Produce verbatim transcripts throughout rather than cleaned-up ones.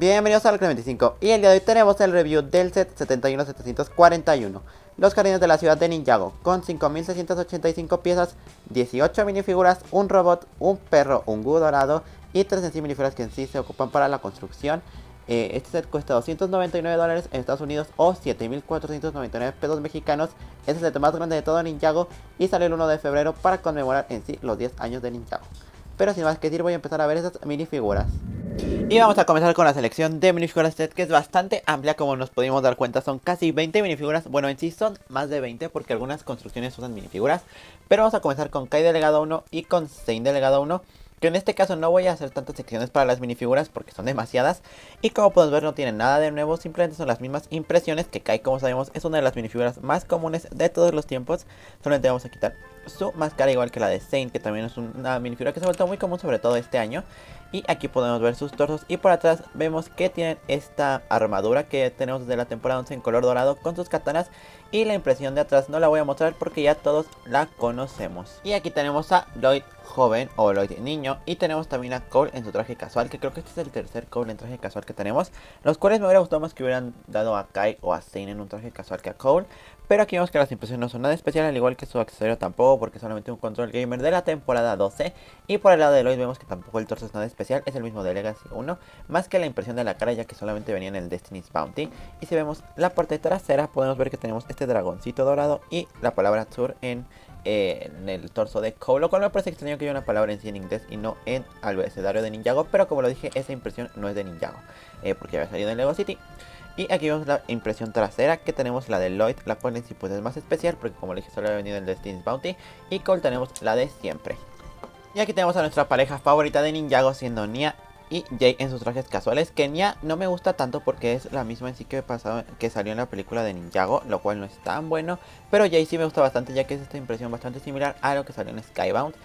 Bienvenidos al Galker veinticinco y el día de hoy tenemos el review del set setenta y uno setecientos cuarenta y uno, los jardines de la ciudad de Ninjago, con cinco mil seiscientas ochenta y cinco piezas, dieciocho minifiguras, un robot, un perro, un Wu Dorado y tres en sí minifiguras que en sí se ocupan para la construcción. Eh, este set cuesta doscientos noventa y nueve dólares en Estados Unidos o siete mil cuatrocientos noventa y nueve pesos mexicanos. Es el set más grande de todo Ninjago y sale el uno de febrero para conmemorar en sí los diez años de Ninjago. Pero sin más que decir, voy a empezar a ver esas minifiguras. Y vamos a comenzar con la selección de minifiguras set, que es bastante amplia, como nos pudimos dar cuenta. Son casi veinte minifiguras, bueno, en sí son más de veinte porque algunas construcciones usan minifiguras. Pero vamos a comenzar con Kai Delegado uno y con Zane Delegado uno, que en este caso no voy a hacer tantas secciones para las minifiguras porque son demasiadas. Y como podemos ver, no tienen nada de nuevo, simplemente son las mismas impresiones. Que Kai, como sabemos, es una de las minifiguras más comunes de todos los tiempos. Solamente vamos a quitar su máscara, igual que la de Zane, que también es una minifigura que se ha vuelto muy común, sobre todo este año. Y aquí podemos ver sus torsos y por atrás vemos que tienen esta armadura que tenemos desde la temporada once en color dorado con sus katanas. Y la impresión de atrás no la voy a mostrar porque ya todos la conocemos. Y aquí tenemos a Lloyd joven o Lloyd niño, y tenemos también a Cole en su traje casual, que creo que este es el tercer Cole en traje casual que tenemos. Los cuales me hubiera gustado más que hubieran dado a Kai o a Zane en un traje casual que a Cole. Pero aquí vemos que las impresiones no son nada especial, al igual que su accesorio tampoco, porque es solamente un control gamer de la temporada doce. Y por el lado de Lloyd vemos que tampoco el torso es nada especial, es el mismo de Legacy uno, más que la impresión de la cara, ya que solamente venía en el Destiny's Bounty. Y si vemos la parte trasera, podemos ver que tenemos este dragoncito dorado y la palabra Tour en, eh, en el torso de Cole, lo cual me parece extraño que haya una palabra en sí en inglés y no en abecedario de Ninjago. Pero como lo dije, esa impresión no es de Ninjago, eh, porque había salido en Lego City. Y aquí vemos la impresión trasera, que tenemos la de Lloyd, la cual en sí pues es más especial porque, como le dije, solo había venido el Destiny's Bounty. Y Cole tenemos la de siempre. Y aquí tenemos a nuestra pareja favorita de Ninjago, siendo Nya y Jay en sus trajes casuales. Que Nya no me gusta tanto porque es la misma en sí que, pasado, que salió en la película de Ninjago, lo cual no es tan bueno. Pero Jay sí me gusta bastante, ya que es esta impresión bastante similar a lo que salió en Skybound.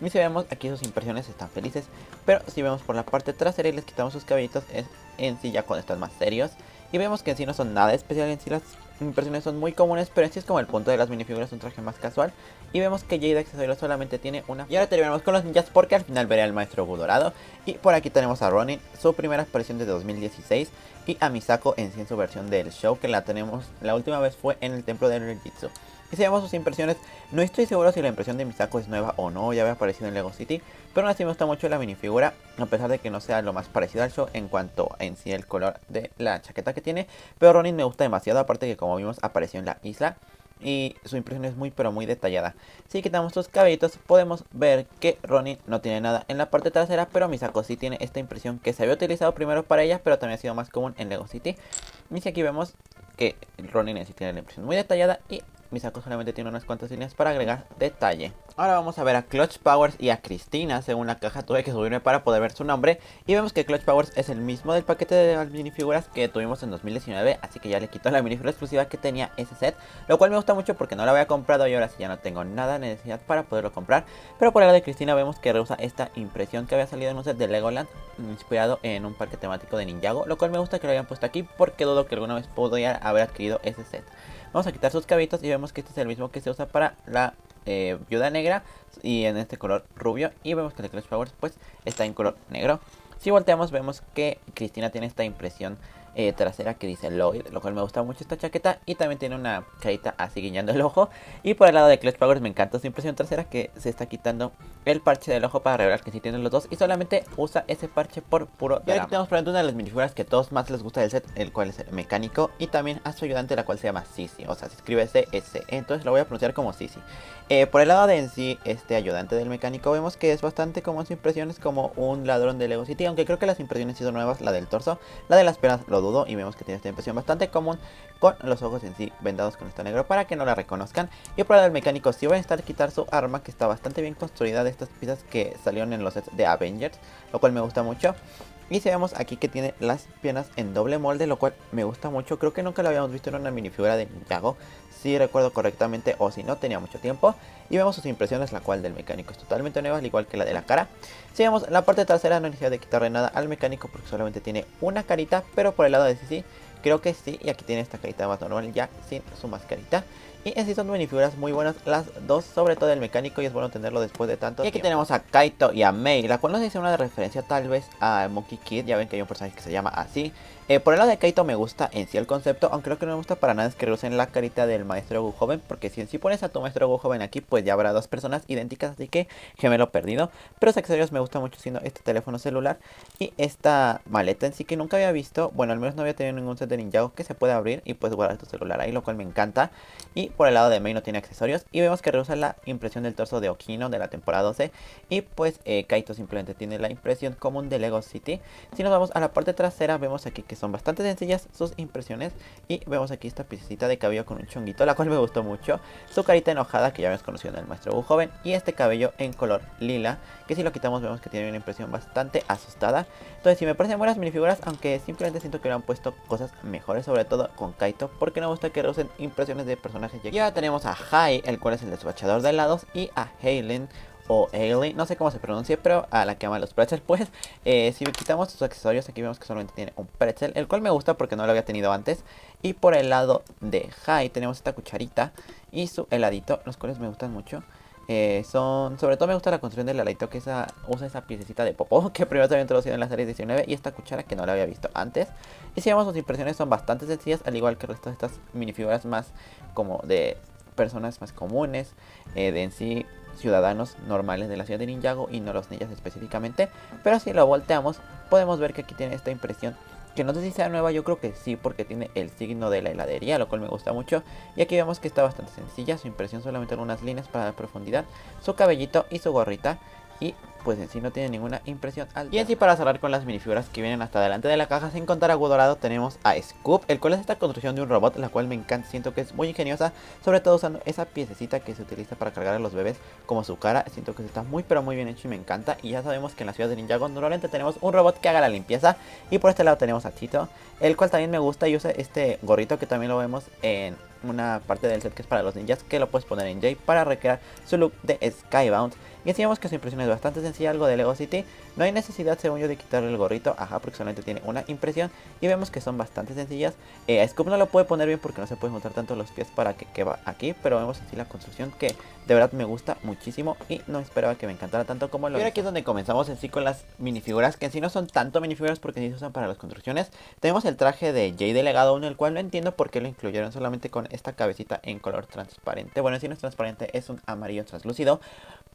Y si vemos aquí, sus impresiones están felices. Pero si vemos por la parte trasera y les quitamos sus cabellitos, es en sí ya cuando están más serios. Y vemos que en sí no son nada especial, en sí las impresiones son muy comunes, pero en sí es como el punto de las minifiguras, un traje más casual. Y vemos que Jade de accesorio solamente tiene una. Y ahora terminamos con los ninjas porque al final veré al maestro Wu Dorado. Y por aquí tenemos a Ronin, su primera aparición desde dos mil dieciséis. Y a Misako en sí en su versión del show, que la tenemos, la última vez fue en el templo del Ninjitsu. Y si vemos sus impresiones, no estoy seguro si la impresión de Misako es nueva o no, ya había aparecido en Lego City. Pero aún así me gusta mucho la minifigura, a pesar de que no sea lo más parecido al show en cuanto en sí el color de la chaqueta que tiene. Pero Ronin me gusta demasiado, aparte que, como vimos, apareció en la isla y su impresión es muy pero muy detallada. Si quitamos sus cabellitos, podemos ver que Ronin no tiene nada en la parte trasera, pero Misako sí tiene esta impresión que se había utilizado primero para ella, pero también ha sido más común en Lego City. Y si aquí vemos que Ronin en sí tiene la impresión muy detallada y Misako solamente tiene unas cuantas líneas para agregar detalle. Ahora vamos a ver a Clutch Powers y a Cristina. Según la caja tuve que subirme para poder ver su nombre. Y vemos que Clutch Powers es el mismo del paquete de las minifiguras que tuvimos en dos mil diecinueve. Así que ya le quito la minifigura exclusiva que tenía ese set, lo cual me gusta mucho porque no la había comprado y ahora sí ya no tengo nada de necesidad para poderlo comprar. Pero por el lado de Cristina vemos que reusa esta impresión que había salido en un set de Legoland, inspirado en un parque temático de Ninjago, lo cual me gusta que lo hayan puesto aquí porque dudo que alguna vez podría haber adquirido ese set. Vamos a quitar sus cabitos y vemos que este es el mismo que se usa para la eh, viuda negra y en este color rubio. Y vemos que el Clutch Powers pues está en color negro. Si volteamos vemos que Cristina tiene esta impresión eh, trasera que dice Lloyd, lo cual me gusta mucho esta chaqueta. Y también tiene una carita así guiñando el ojo. Y por el lado de Clutch Powers me encanta su impresión trasera, que se está quitando el parche del ojo para revelar que sí tienen los dos y solamente usa ese parche por puro drama. Y ahora tenemos probablemente una de las minifiguras que a todos más les gusta del set, el cual es el mecánico, y también a su ayudante, la cual se llama Sisi, o sea, se escribe C S, entonces lo voy a pronunciar como Sisi. Eh, por el lado de en sí, este ayudante del mecánico, vemos que es bastante común su impresión, es como un ladrón de Lego City, aunque creo que las impresiones sí son nuevas, la del torso, la de las piernas lo dudo, y vemos que tiene esta impresión bastante común con los ojos en sí vendados con esto negro para que no la reconozcan. Y por el lado del mecánico sí voy a necesitar quitar su arma, que está bastante bien construida, de estas piezas que salieron en los sets de Avengers, lo cual me gusta mucho. Y si vemos aquí que tiene las piernas en doble molde, lo cual me gusta mucho. Creo que nunca lo habíamos visto en una minifigura de Ninjago, si recuerdo correctamente, o si no, tenía mucho tiempo. Y vemos sus impresiones, la cual del mecánico es totalmente nueva, al igual que la de la cara. Si vemos la parte trasera, no necesito de quitarle nada al mecánico porque solamente tiene una carita, pero por el lado de Sisi, creo que sí, y aquí tiene esta carita más normal ya sin su mascarita. Y en sí son minifiguras muy buenas las dos, sobre todo el mecánico, y es bueno tenerlo después de tanto tiempo. Y aquí tenemos a Kaito y a Mei, la cual nos dice una referencia tal vez a Monkey Kid. Ya ven que hay un personaje que se llama así. eh, Por el lado de Kaito me gusta en sí el concepto, aunque lo que no me gusta para nada es que reducen la carita del maestro Wu joven, porque si en sí pones a tu maestro Wu joven aquí, pues ya habrá dos personas idénticas, así que gemelo perdido. Pero los accesorios me gusta mucho, siendo este teléfono celular y esta maleta en sí que nunca había visto. Bueno, al menos no había tenido ningún set de Ninjago que se pueda abrir y pues guardar tu celular ahí, lo cual me encanta. Y por el lado de Mei no tiene accesorios, y vemos que rehúsa la impresión del torso de Okino de la temporada doce. Y pues eh, Kaito simplemente tiene la impresión común de Lego City. Si nos vamos a la parte trasera, vemos aquí que son bastante sencillas sus impresiones. Y vemos aquí esta piecita de cabello con un chonguito, la cual me gustó mucho. Su carita enojada, que ya habíamos conocido en el maestro Wu joven. Y este cabello en color lila, que si lo quitamos vemos que tiene una impresión bastante asustada. Entonces sí me parecen buenas minifiguras, aunque simplemente siento que le han puesto cosas mejores, sobre todo con Kaito, porque no me gusta que rehúsen impresiones de personajes. Y ahora tenemos a Jay, el cual es el despachador de helados, y a Halen o Ailey, no sé cómo se pronuncia, pero a la que ama los pretzels. Pues eh, si quitamos sus accesorios, aquí vemos que solamente tiene un pretzel, el cual me gusta porque no lo había tenido antes. Y por el lado de Jay tenemos esta cucharita y su heladito, los cuales me gustan mucho. Eh, son, sobre todo me gusta la construcción del heladito, que esa, usa esa piececita de popó que primero se había introducido en la serie diecinueve, y esta cuchara que no la había visto antes. Y si vemos, sus impresiones son bastante sencillas, al igual que el resto de estas minifiguras más como de personas más comunes, eh, de en sí ciudadanos normales de la ciudad de Ninjago y no los ninjas específicamente. Pero si lo volteamos podemos ver que aquí tiene esta impresión, que no sé si sea nueva, yo creo que sí, porque tiene el signo de la heladería, lo cual me gusta mucho. Y aquí vemos que está bastante sencilla, su impresión solamente algunas líneas para dar profundidad, su cabellito y su gorrita. Y pues en sí no tiene ninguna impresión alta. Y en sí, para cerrar con las minifiguras que vienen hasta delante de la caja, sin contar a Wu Dorado, tenemos a Scoop, el cual es esta construcción de un robot, la cual me encanta, siento que es muy ingeniosa, sobre todo usando esa piececita que se utiliza para cargar a los bebés como su cara. Siento que está muy pero muy bien hecho y me encanta. Y ya sabemos que en la ciudad de Ninjago normalmente tenemos un robot que haga la limpieza. Y por este lado tenemos a Chito, el cual también me gusta y usa este gorrito, que también lo vemos en una parte del set que es para los ninjas, que lo puedes poner en Jay para recrear su look de Skybound. Y así vemos que su impresión es bastante sencilla, algo de Lego City. No hay necesidad, según yo, de quitarle el gorrito, ajá, porque solamente tiene una impresión. Y vemos que son bastante sencillas. eh, Scoop no lo puede poner bien porque no se puede montar tanto los pies para que queba aquí, pero vemos así la construcción, que de verdad me gusta muchísimo y no esperaba que me encantara tanto como lo. Y ahora aquí es donde comenzamos en sí con las minifiguras, que en sí no son tanto minifiguras porque sí se usan para las construcciones. Tenemos el traje de Jay de Legado uno, el cual no entiendo por qué lo incluyeron solamente con esta cabecita en color transparente. Bueno, si no es transparente, es un amarillo translúcido,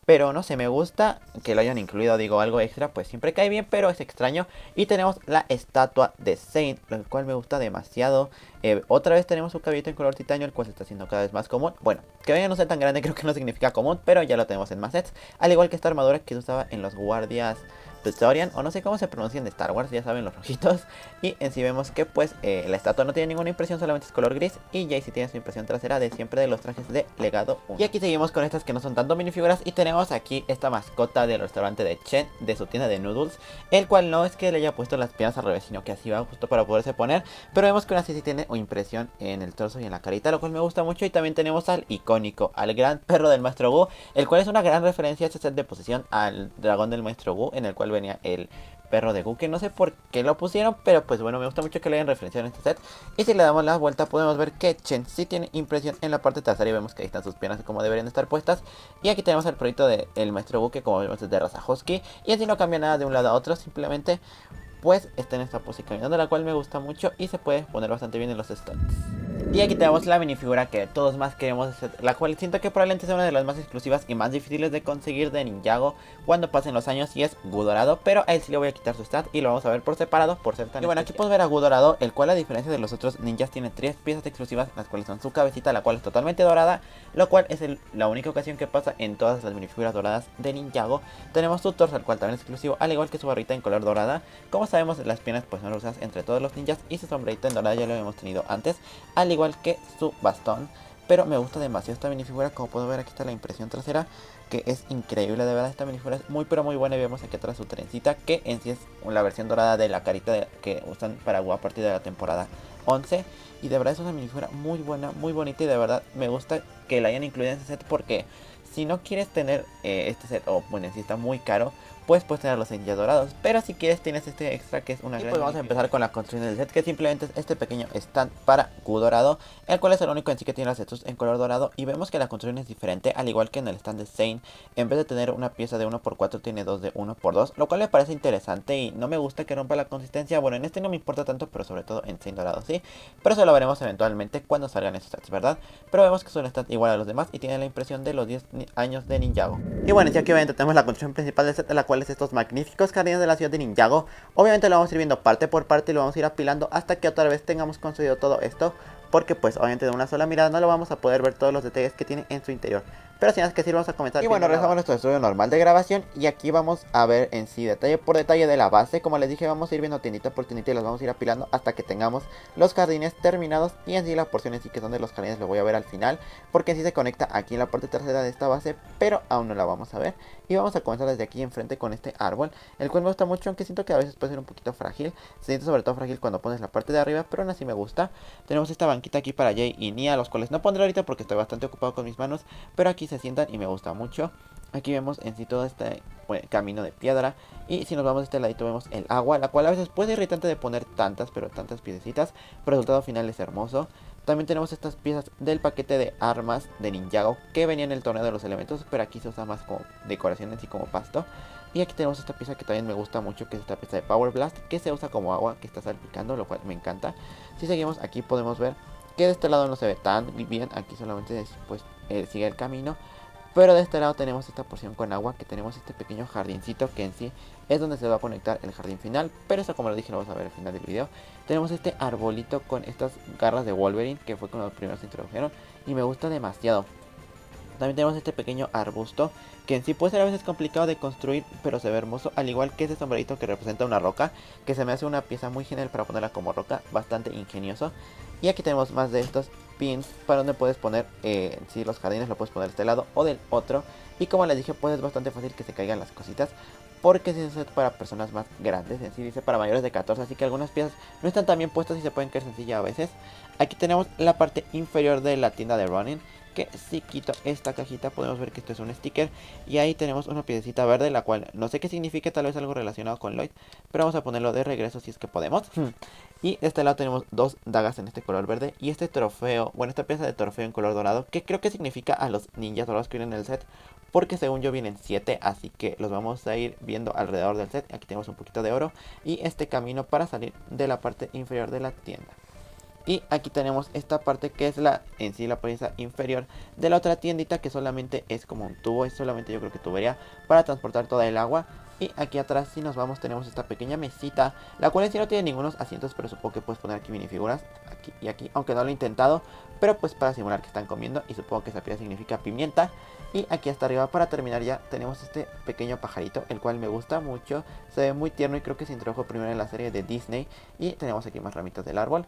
pero no sé, me gusta que lo hayan incluido, digo, algo extra pues siempre cae bien, pero es extraño. Y tenemos la estatua de Zane, lo cual me gusta demasiado. Eh, otra vez tenemos su cabellito en color titanio, el cual se está haciendo cada vez más común. Bueno, que venga no sea tan grande creo que no significa común, pero ya lo tenemos en más sets, al igual que esta armadura que se usaba en los guardias Tutorial, o no sé cómo se pronuncian de Star Wars, ya saben, los rojitos. Y en sí vemos que pues eh, la estatua no tiene ninguna impresión, solamente es color gris. Y Jay sí tiene su impresión trasera de siempre de los trajes de Legado uno. Y aquí seguimos con estas que no son tanto minifiguras, y tenemos aquí esta mascota del restaurante de Chen, de su tienda de noodles, el cual no es que le haya puesto las piernas al revés, sino que así va justo para poderse poner. Pero vemos que aún así sí tiene una impresión en el torso y en la carita, lo cual me gusta mucho. Y también tenemos al icónico, al gran perro del maestro Wu, el cual es una gran referencia a este set de posición al dragón del maestro Wu, en el cual venía el perro de Wu, que no sé por qué lo pusieron, pero pues bueno, me gusta mucho que le hayan referenciado en este set. Y si le damos la vuelta podemos ver que Chen sí tiene impresión en la parte trasera, y vemos que ahí están sus piernas como deberían estar puestas. Y aquí tenemos el proyecto del maestro Wu, que como vemos es de raza husky, y así no cambia nada de un lado a otro, simplemente pues está en esta pose caminando, la cual me gusta mucho y se puede poner bastante bien en los stands. Y aquí tenemos la minifigura que todos más queremos hacer, la cual siento que probablemente sea una de las más exclusivas y más difíciles de conseguir de Ninjago cuando pasen los años, y es Wu Dorado. Pero a él sí le voy a quitar su stat y lo vamos a ver por separado por ser tan. Y bueno, aquí podemos ver a Wu Dorado, el cual, a diferencia de los otros ninjas, tiene tres piezas exclusivas, las cuales son su cabecita, la cual es totalmente dorada, lo cual es el, la única ocasión que pasa en todas las minifiguras doradas de Ninjago. Tenemos su torso, el cual también es exclusivo, al igual que su barrita en color dorada. Como sabemos, las piernas pues son usadas entre todos los ninjas, y su sombrerita en dorada ya lo hemos tenido antes, al igual que su bastón. Pero me gusta demasiado esta minifigura, como puedo ver aquí está la impresión trasera, que es increíble, de verdad esta minifigura es muy pero muy buena. Y vemos aquí atrás su trencita, que en sí es la versión dorada de la carita de, que usan para Wu a partir de la temporada once. Y de verdad es una minifigura muy buena, muy bonita, y de verdad me gusta que la hayan incluido en este set, porque si no quieres tener eh, este set, o oh, bueno, si está muy caro, pues puedes tener los Ninjas Dorados. Pero si quieres tienes este extra que es una y gran... Y pues vamos a empezar con la construcción del set, que simplemente es este pequeño stand para Wu Dorado, el cual es el único en sí que tiene las estatuas en color dorado. Y vemos que la construcción es diferente, al igual que en el stand de Zane. En vez de tener una pieza de uno por cuatro tiene dos de uno por dos, lo cual me parece interesante y no me gusta que rompa la consistencia. Bueno, en este no me importa tanto, pero sobre todo en Zane Dorado sí. Pero eso lo veremos eventualmente cuando salgan estos stats, ¿verdad? Pero vemos que son stats igual a los demás y tienen la impresión de los diez años de Ninjago. Y bueno, ya que obviamente tenemos la construcción principal del set, la cual es estos magníficos jardines de la ciudad de Ninjago. Obviamente lo vamos a ir viendo parte por parte y lo vamos a ir apilando hasta que otra vez tengamos construido todo esto, porque pues obviamente de una sola mirada no lo vamos a poder ver todos los detalles que tiene en su interior. Pero sin más que decir, vamos a comenzar. Y bueno, regresamos a nuestro estudio normal de grabación y aquí vamos a ver en sí detalle por detalle de la base. Como les dije, vamos a ir viendo tiendita por tiendita y las vamos a ir apilando hasta que tengamos los jardines terminados. Y en sí las porciones sí que son de los jardines lo voy a ver al final, porque en sí se conecta aquí en la parte trasera de esta base, pero aún no la vamos a ver. Y vamos a comenzar desde aquí enfrente con este árbol, el cual me gusta mucho, aunque siento que a veces puede ser un poquito frágil. Se siente sobre todo frágil cuando pones la parte de arriba, pero aún así me gusta. Tenemos esta banquita aquí para Jay y Nya, los cuales no pondré ahorita porque estoy bastante ocupado con mis manos, pero aquí se sientan y me gusta mucho. Aquí vemos en sí todo este bueno, camino de piedra. Y si nos vamos a este ladito vemos el agua, la cual a veces puede ser irritante de poner tantas, pero tantas piececitas, pero el resultado final es hermoso. También tenemos estas piezas del paquete de armas de Ninjago que venía en el torneo de los elementos, pero aquí se usa más como decoración en sí, como pasto. Y aquí tenemos esta pieza que también me gusta mucho, que es esta pieza de Power Blast, que se usa como agua, que está salpicando, lo cual me encanta. Si seguimos aquí podemos ver que de este lado no se ve tan bien, aquí solamente pues, eh, sigue el camino. Pero de este lado tenemos esta porción con agua, que tenemos este pequeño jardincito que en sí es donde se va a conectar el jardín final. Pero eso, como lo dije, lo vamos a ver al final del video. Tenemos este arbolito con estas garras de Wolverine, que fue con los primeros que introdujeron y me gusta demasiado. También tenemos este pequeño arbusto, que en sí puede ser a veces complicado de construir, pero se ve hermoso. Al igual que ese sombrerito que representa una roca, que se me hace una pieza muy genial para ponerla como roca, bastante ingenioso. Y aquí tenemos más de estos pins para donde puedes poner, eh, si los jardines lo puedes poner de este lado o del otro. Y como les dije, pues es bastante fácil que se caigan las cositas, porque si es para personas más grandes, en sí dice para mayores de catorce, así que algunas piezas no están tan bien puestas y se pueden caer sencilla a veces. Aquí tenemos la parte inferior de la tienda de Ronin, que si quito esta cajita podemos ver que esto es un sticker. Y ahí tenemos una piecita verde, la cual no sé qué significa, tal vez algo relacionado con Lloyd, pero vamos a ponerlo de regreso si es que podemos. Y de este lado tenemos dos dagas en este color verde y este trofeo, bueno, esta pieza de trofeo en color dorado, que creo que significa a los ninjas dorados que vienen en el set, porque según yo vienen siete, así que los vamos a ir viendo alrededor del set. Aquí tenemos un poquito de oro y este camino para salir de la parte inferior de la tienda. Y aquí tenemos esta parte que es la en sí la pieza inferior de la otra tiendita, que solamente es como un tubo, es solamente yo creo que tubería para transportar toda el agua. Y aquí atrás si nos vamos tenemos esta pequeña mesita, la cual en sí no tiene ningunos asientos, pero supongo que puedes poner aquí minifiguras, aquí y aquí, aunque no lo he intentado, pero pues para simular que están comiendo, y supongo que esa pieza significa pimienta. Y aquí hasta arriba para terminar ya tenemos este pequeño pajarito, el cual me gusta mucho, se ve muy tierno y creo que se introdujo primero en la serie de Disney. Y tenemos aquí más ramitas del árbol.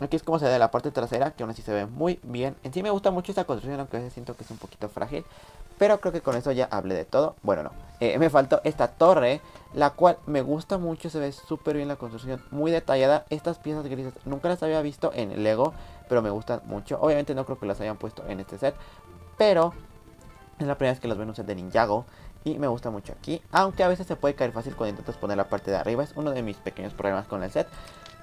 Aquí es como se ve la parte trasera, que aún así se ve muy bien. En sí me gusta mucho esta construcción, aunque a veces siento que es un poquito frágil, pero creo que con eso ya hablé de todo. Bueno, no, eh, me faltó esta torre, la cual me gusta mucho, se ve súper bien la construcción, muy detallada. Estas piezas grises nunca las había visto en Lego, pero me gustan mucho. Obviamente no creo que las hayan puesto en este set, pero es la primera vez que los ven en un set de Ninjago. Y me gusta mucho aquí, aunque a veces se puede caer fácil cuando intentas poner la parte de arriba, es uno de mis pequeños problemas con el set.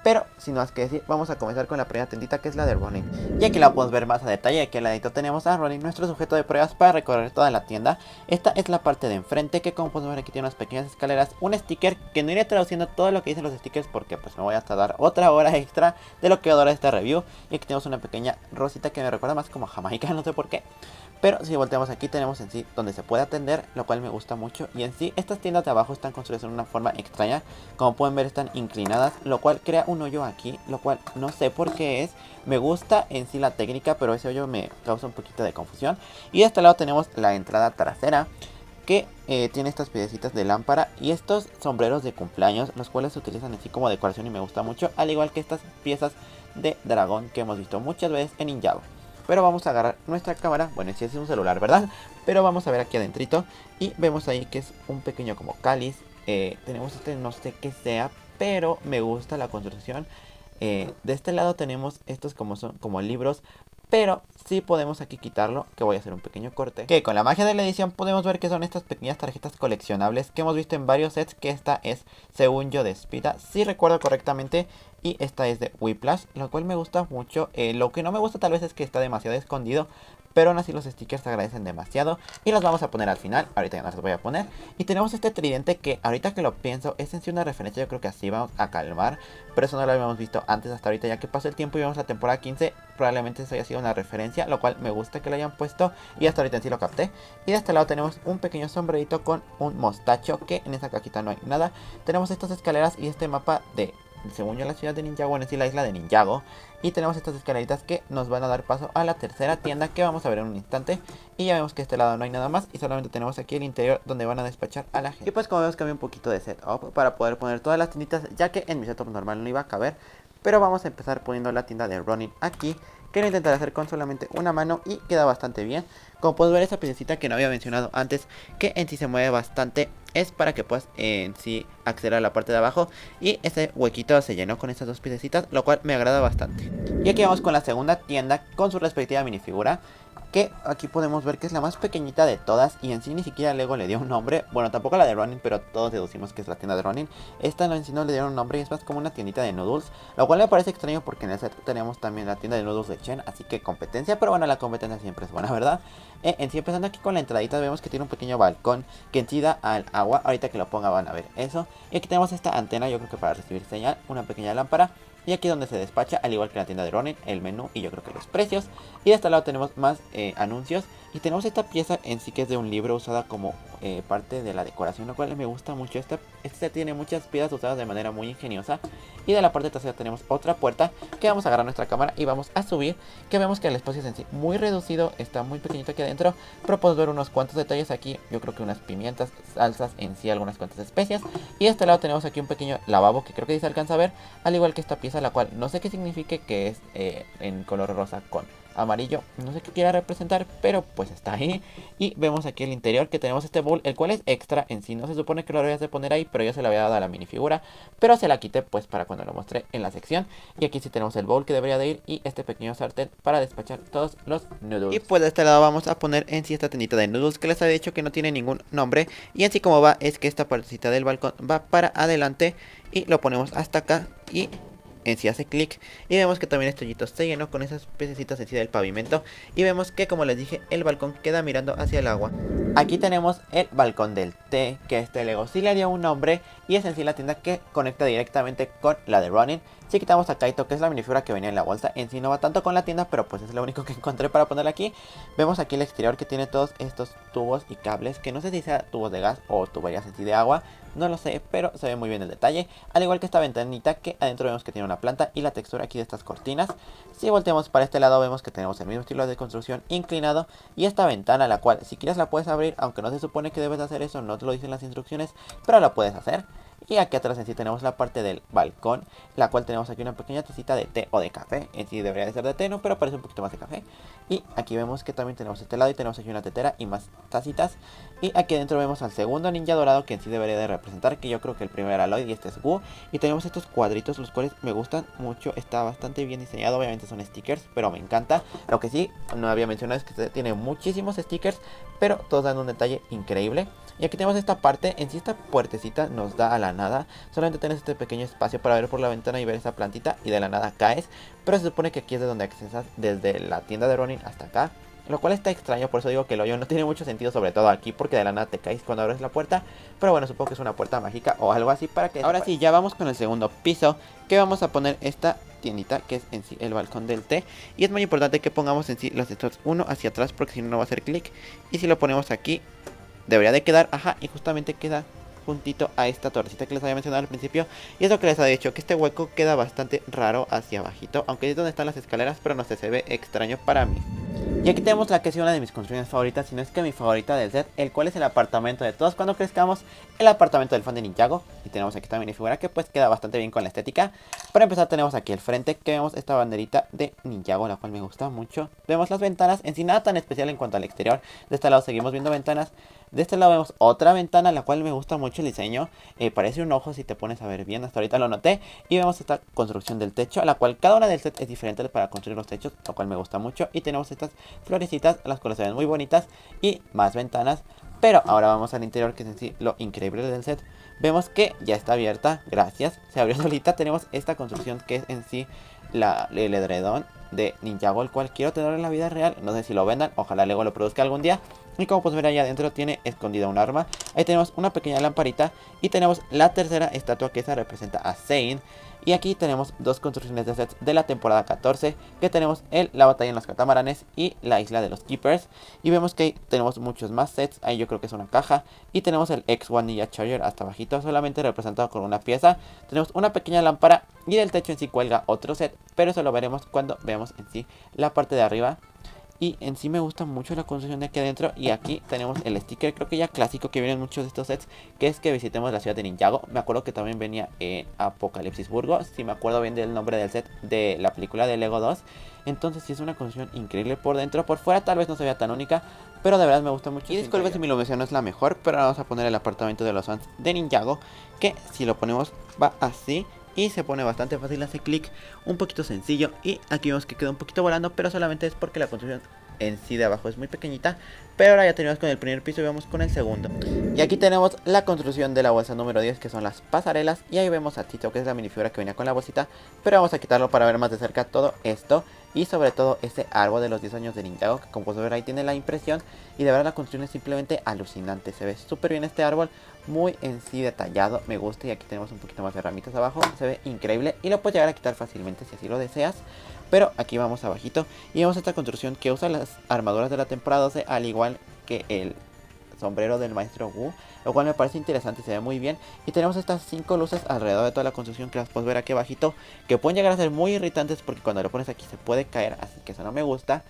Pero sin más que decir, vamos a comenzar con la primera tendita, que es la de Ronin. Y aquí la podemos ver más a detalle. Aquí al ladito tenemos a Ronin, nuestro sujeto de pruebas para recorrer toda la tienda. Esta es la parte de enfrente, que como podemos ver aquí tiene unas pequeñas escaleras, un sticker, que no iré traduciendo todo lo que dicen los stickers porque pues me voy a tardar otra hora extra de lo que va a durar esta review. Y aquí tenemos una pequeña rosita que me recuerda más como a Jamaica, no sé por qué. Pero si volteamos aquí tenemos en sí donde se puede atender, lo cual me gusta mucho. Y en sí estas tiendas de abajo están construidas de una forma extraña. Como pueden ver están inclinadas, lo cual crea un hoyo aquí, lo cual no sé por qué es. Me gusta en sí la técnica, pero ese hoyo me causa un poquito de confusión. Y de este lado tenemos la entrada trasera, que eh, tiene estas piecitas de lámpara y estos sombreros de cumpleaños, los cuales se utilizan así como decoración y me gusta mucho. Al igual que estas piezas de dragón que hemos visto muchas veces en Ninjago. Pero vamos a agarrar nuestra cámara, bueno, si es un celular, ¿verdad? Pero vamos a ver aquí adentrito y vemos ahí que es un pequeño como cáliz. Eh, tenemos este no sé qué sea, pero me gusta la construcción. Eh, de este lado tenemos estos como son como libros, pero sí podemos aquí quitarlo, que voy a hacer un pequeño corte. Que con la magia de la edición podemos ver que son estas pequeñas tarjetas coleccionables que hemos visto en varios sets, que esta es, según yo, de Spira, si recuerdo correctamente, y esta es de Whiplash, lo cual me gusta mucho. Eh, lo que no me gusta tal vez es que está demasiado escondido, pero aún así los stickers se agradecen demasiado y los vamos a poner al final. Ahorita ya no los voy a poner. Y tenemos este tridente que ahorita que lo pienso es en sí una referencia. Yo creo que así vamos a calmar, pero eso no lo habíamos visto antes hasta ahorita. Ya que pasó el tiempo y vemos la temporada quince, probablemente eso haya sido una referencia, lo cual me gusta que lo hayan puesto y hasta ahorita en sí lo capté. Y de este lado tenemos un pequeño sombrerito con un mostacho, que en esa cajita no hay nada. Tenemos estas escaleras y este mapa de, según yo, la ciudad de Ninjago, bueno, es la isla de Ninjago. Y tenemos estas escaleritas que nos van a dar paso a la tercera tienda, que vamos a ver en un instante. Y ya vemos que de este lado no hay nada más y solamente tenemos aquí el interior donde van a despachar a la gente. Y pues como vemos, cambié un poquito de setup para poder poner todas las tienditas, ya que en mi setup normal no iba a caber. Pero vamos a empezar poniendo la tienda de Ronin aquí, que lo intentaré hacer con solamente una mano y queda bastante bien. Como puedes ver, esa piececita que no había mencionado antes, que en sí se mueve bastante, es para que puedas eh, en sí acceder a la parte de abajo. Y ese huequito se llenó con estas dos piececitas, lo cual me agrada bastante. Y aquí vamos con la segunda tienda con su respectiva minifigura, que aquí podemos ver que es la más pequeñita de todas y en sí ni siquiera Lego le dio un nombre. Bueno, tampoco la de Ronin, pero todos deducimos que es la tienda de Ronin. Esta en sí no le dieron un nombre y es más como una tiendita de noodles, lo cual me parece extraño porque en el set tenemos también la tienda de noodles de Chen, así que competencia, pero bueno, la competencia siempre es buena, ¿verdad? Eh, en sí, empezando aquí con la entradita, vemos que tiene un pequeño balcón que en sí da al agua. Ahorita que lo ponga van a ver eso. Y aquí tenemos esta antena, yo creo que para recibir señal, una pequeña lámpara. Y aquí donde se despacha, al igual que en la tienda de Ronin, el menú y yo creo que los precios. Y de este lado tenemos más eh, anuncios. Y tenemos esta pieza en sí que es de un libro, usada como eh, parte de la decoración, lo cual me gusta mucho. Esta, esta tiene muchas piezas usadas de manera muy ingeniosa. Y de la parte trasera tenemos otra puerta que vamos a agarrar nuestra cámara y vamos a subir. Que vemos que el espacio es en sí muy reducido, está muy pequeñito aquí adentro, pero podemos ver unos cuantos detalles aquí. Yo creo que unas pimientas, salsas, en sí algunas cuantas especias. Y de este lado tenemos aquí un pequeño lavabo que creo que sí se alcanza a ver, al igual que esta pieza, la cual no sé qué signifique, que es eh, en color rosa con amarillo, no sé qué quiera representar, pero pues está ahí. Y vemos aquí el interior, que tenemos este bowl, el cual es extra en sí, no se supone que lo habías de poner ahí, pero yo se la había dado a la minifigura, pero se la quité pues para cuando lo mostré en la sección. Y aquí sí tenemos el bowl que debería de ir y este pequeño sartén para despachar todos los noodles. Y pues de este lado vamos a poner en sí esta tendita de noodles que les había dicho que no tiene ningún nombre. Y así como va, es que esta partecita del balcón va para adelante y lo ponemos hasta acá y en sí hace clic. Y vemos que también este hoyito se llenó con esas piececitas en sí del pavimento. Y vemos que, como les dije, el balcón queda mirando hacia el agua. Aquí tenemos el balcón del té, que este Lego sí le dio un nombre y es en sí la tienda que conecta directamente con la de Ronin. Si quitamos a Kaito, que es la minifigura que venía en la bolsa, en sí no va tanto con la tienda, pero pues es lo único que encontré para ponerla aquí. Vemos aquí el exterior que tiene todos estos tubos y cables, que no sé si sea tubos de gas o tuberías en sí de agua, no lo sé, pero se ve muy bien el detalle. Al igual que esta ventanita, que adentro vemos que tiene una planta y la textura aquí de estas cortinas. Si volteamos para este lado vemos que tenemos el mismo estilo de construcción inclinado y esta ventana, la cual si quieres la puedes abrir, aunque no se supone que debes hacer eso, no te lo dicen las instrucciones, pero la puedes hacer. Y aquí atrás en sí tenemos la parte del balcón, la cual tenemos aquí una pequeña tacita de té o de café. En sí debería de ser de té, no, pero parece un poquito más de café. Y aquí vemos que también tenemos este lado y tenemos aquí una tetera y más tacitas. Y aquí adentro vemos al segundo ninja dorado, que en sí debería de representar, que yo creo que el primero era Lloyd y este es Wu. Y tenemos estos cuadritos, los cuales me gustan mucho, está bastante bien diseñado. Obviamente son stickers, pero me encanta. Lo que sí no había mencionado es que tiene muchísimos stickers, pero todos dan un detalle increíble. Y aquí tenemos esta parte, en sí esta puertecita nos da a la nada, solamente tienes este pequeño espacio para ver por la ventana y ver esa plantita y de la nada caes, pero se supone que aquí es de donde accesas desde la tienda de Ronin hasta acá, lo cual está extraño. Por eso digo que el hoyo no tiene mucho sentido, sobre todo aquí, porque de la nada te caes cuando abres la puerta, pero bueno, supongo que es una puerta mágica o algo así para que... Ahora sí, ya vamos con el segundo piso, que vamos a poner esta tiendita que es en sí el balcón del té. Y es muy importante que pongamos en sí los dedos uno hacia atrás, porque si no, no va a hacer clic. Y si lo ponemos aquí, debería de quedar, ajá, y justamente queda juntito a esta torrecita que les había mencionado al principio. Y es lo que les había dicho, que este hueco queda bastante raro hacia abajito, aunque es donde están las escaleras, pero no sé, se ve extraño para mí. Y aquí tenemos la que es una de mis construcciones favoritas, si no es que mi favorita del set, el cual es el apartamento de todos cuando crezcamos, el apartamento del fan de Ninjago. Y tenemos aquí también mi figura que pues queda bastante bien con la estética. Para empezar tenemos aquí el frente, que vemos esta banderita de Ninjago, la cual me gusta mucho. Vemos las ventanas, en sí nada tan especial en cuanto al exterior. De este lado seguimos viendo ventanas. De este lado vemos otra ventana, la cual me gusta mucho el diseño. Eh, parece un ojo si te pones a ver bien, hasta ahorita lo noté. Y vemos esta construcción del techo, la cual cada una del set es diferente para construir los techos, lo cual me gusta mucho. Y tenemos estas florecitas, las cuales se ven muy bonitas. Y más ventanas. Pero ahora vamos al interior, que es en sí lo increíble del set. Vemos que ya está abierta, gracias, se abrió solita. Tenemos esta construcción que es en sí la, el edredón de Ninjago, el cual quiero tener en la vida real. No sé si lo vendan, ojalá Lego lo produzca algún día. Y como puedes ver allá adentro tiene escondida un arma. Ahí tenemos una pequeña lamparita. Y tenemos la tercera estatua, que esa representa a Zane. Y aquí tenemos dos construcciones de sets de la temporada catorce, que tenemos el, la batalla en los catamaranes y la isla de los Keepers. Y vemos que tenemos muchos más sets, ahí yo creo que es una caja. Y tenemos el equis uno Ninja Charger hasta bajito, solamente representado con una pieza. Tenemos una pequeña lámpara y del techo en sí cuelga otro set, pero eso lo veremos cuando veamos en sí la parte de arriba. Y en sí me gusta mucho la construcción de aquí adentro. Y aquí tenemos el sticker, creo que ya clásico que vienen muchos de estos sets, que es que visitemos la ciudad de Ninjago. Me acuerdo que también venía en Apocalipsis Burgo, si me acuerdo bien del nombre del set de la película de Lego dos. Entonces sí es una construcción increíble por dentro. Por fuera tal vez no se vea tan única, pero de verdad me gusta mucho. Y disculpen si mi iluminación no es la mejor, pero ahora vamos a poner el apartamento de los fans de Ninjago, que si lo ponemos va así. Y se pone bastante fácil, hace clic, un poquito sencillo. Y aquí vemos que queda un poquito volando, pero solamente es porque la construcción en sí de abajo es muy pequeñita. Pero ahora ya terminamos con el primer piso y vamos con el segundo. Y aquí tenemos la construcción de la bolsa número diez, que son las pasarelas. Y ahí vemos a Tito, que es la minifigura que venía con la bolsita. Pero vamos a quitarlo para ver más de cerca todo esto. Y sobre todo este árbol de los diez años de Ninjago, que como puedes ver ahí tiene la impresión. Y de verdad la construcción es simplemente alucinante. Se ve súper bien este árbol, muy en sí detallado, me gusta. Y aquí tenemos un poquito más de ramitas abajo, se ve increíble. Y lo puedes llegar a quitar fácilmente si así lo deseas. Pero aquí vamos abajito y vemos esta construcción que usa las armaduras de la temporada doce, al igual que el sombrero del maestro Wu, lo cual me parece interesante y se ve muy bien. Y tenemos estas cinco luces alrededor de toda la construcción, que las puedes ver aquí abajito, que pueden llegar a ser muy irritantes porque cuando lo pones aquí se puede caer, así que eso no me gusta.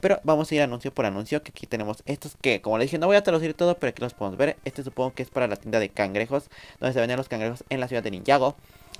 Pero vamos a ir anuncio por anuncio, que aquí tenemos estos que, como les dije, no voy a traducir todo, pero aquí los podemos ver. Este supongo que es para la tienda de cangrejos, donde se venden los cangrejos en la ciudad de Ninjago.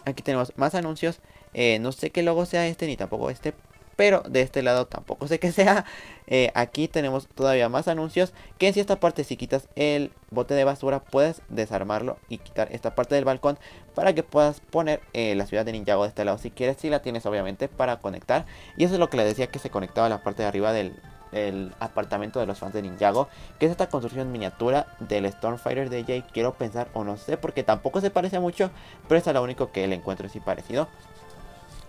Aquí tenemos más anuncios, eh, no sé qué logo sea este ni tampoco este, pero de este lado tampoco sé qué sea. Eh, aquí tenemos todavía más anuncios, que en sí esta parte, si quitas el bote de basura, puedes desarmarlo y quitar esta parte del balcón para que puedas poner eh, la ciudad de Ninjago de este lado si quieres, si la tienes obviamente para conectar. Y eso es lo que les decía, que se conectaba a la parte de arriba del el apartamento de los fans de Ninjago, que es esta construcción miniatura del Stormfighter de Jay, quiero pensar, o no sé, porque tampoco se parece mucho, pero es lo único que le encuentro así parecido.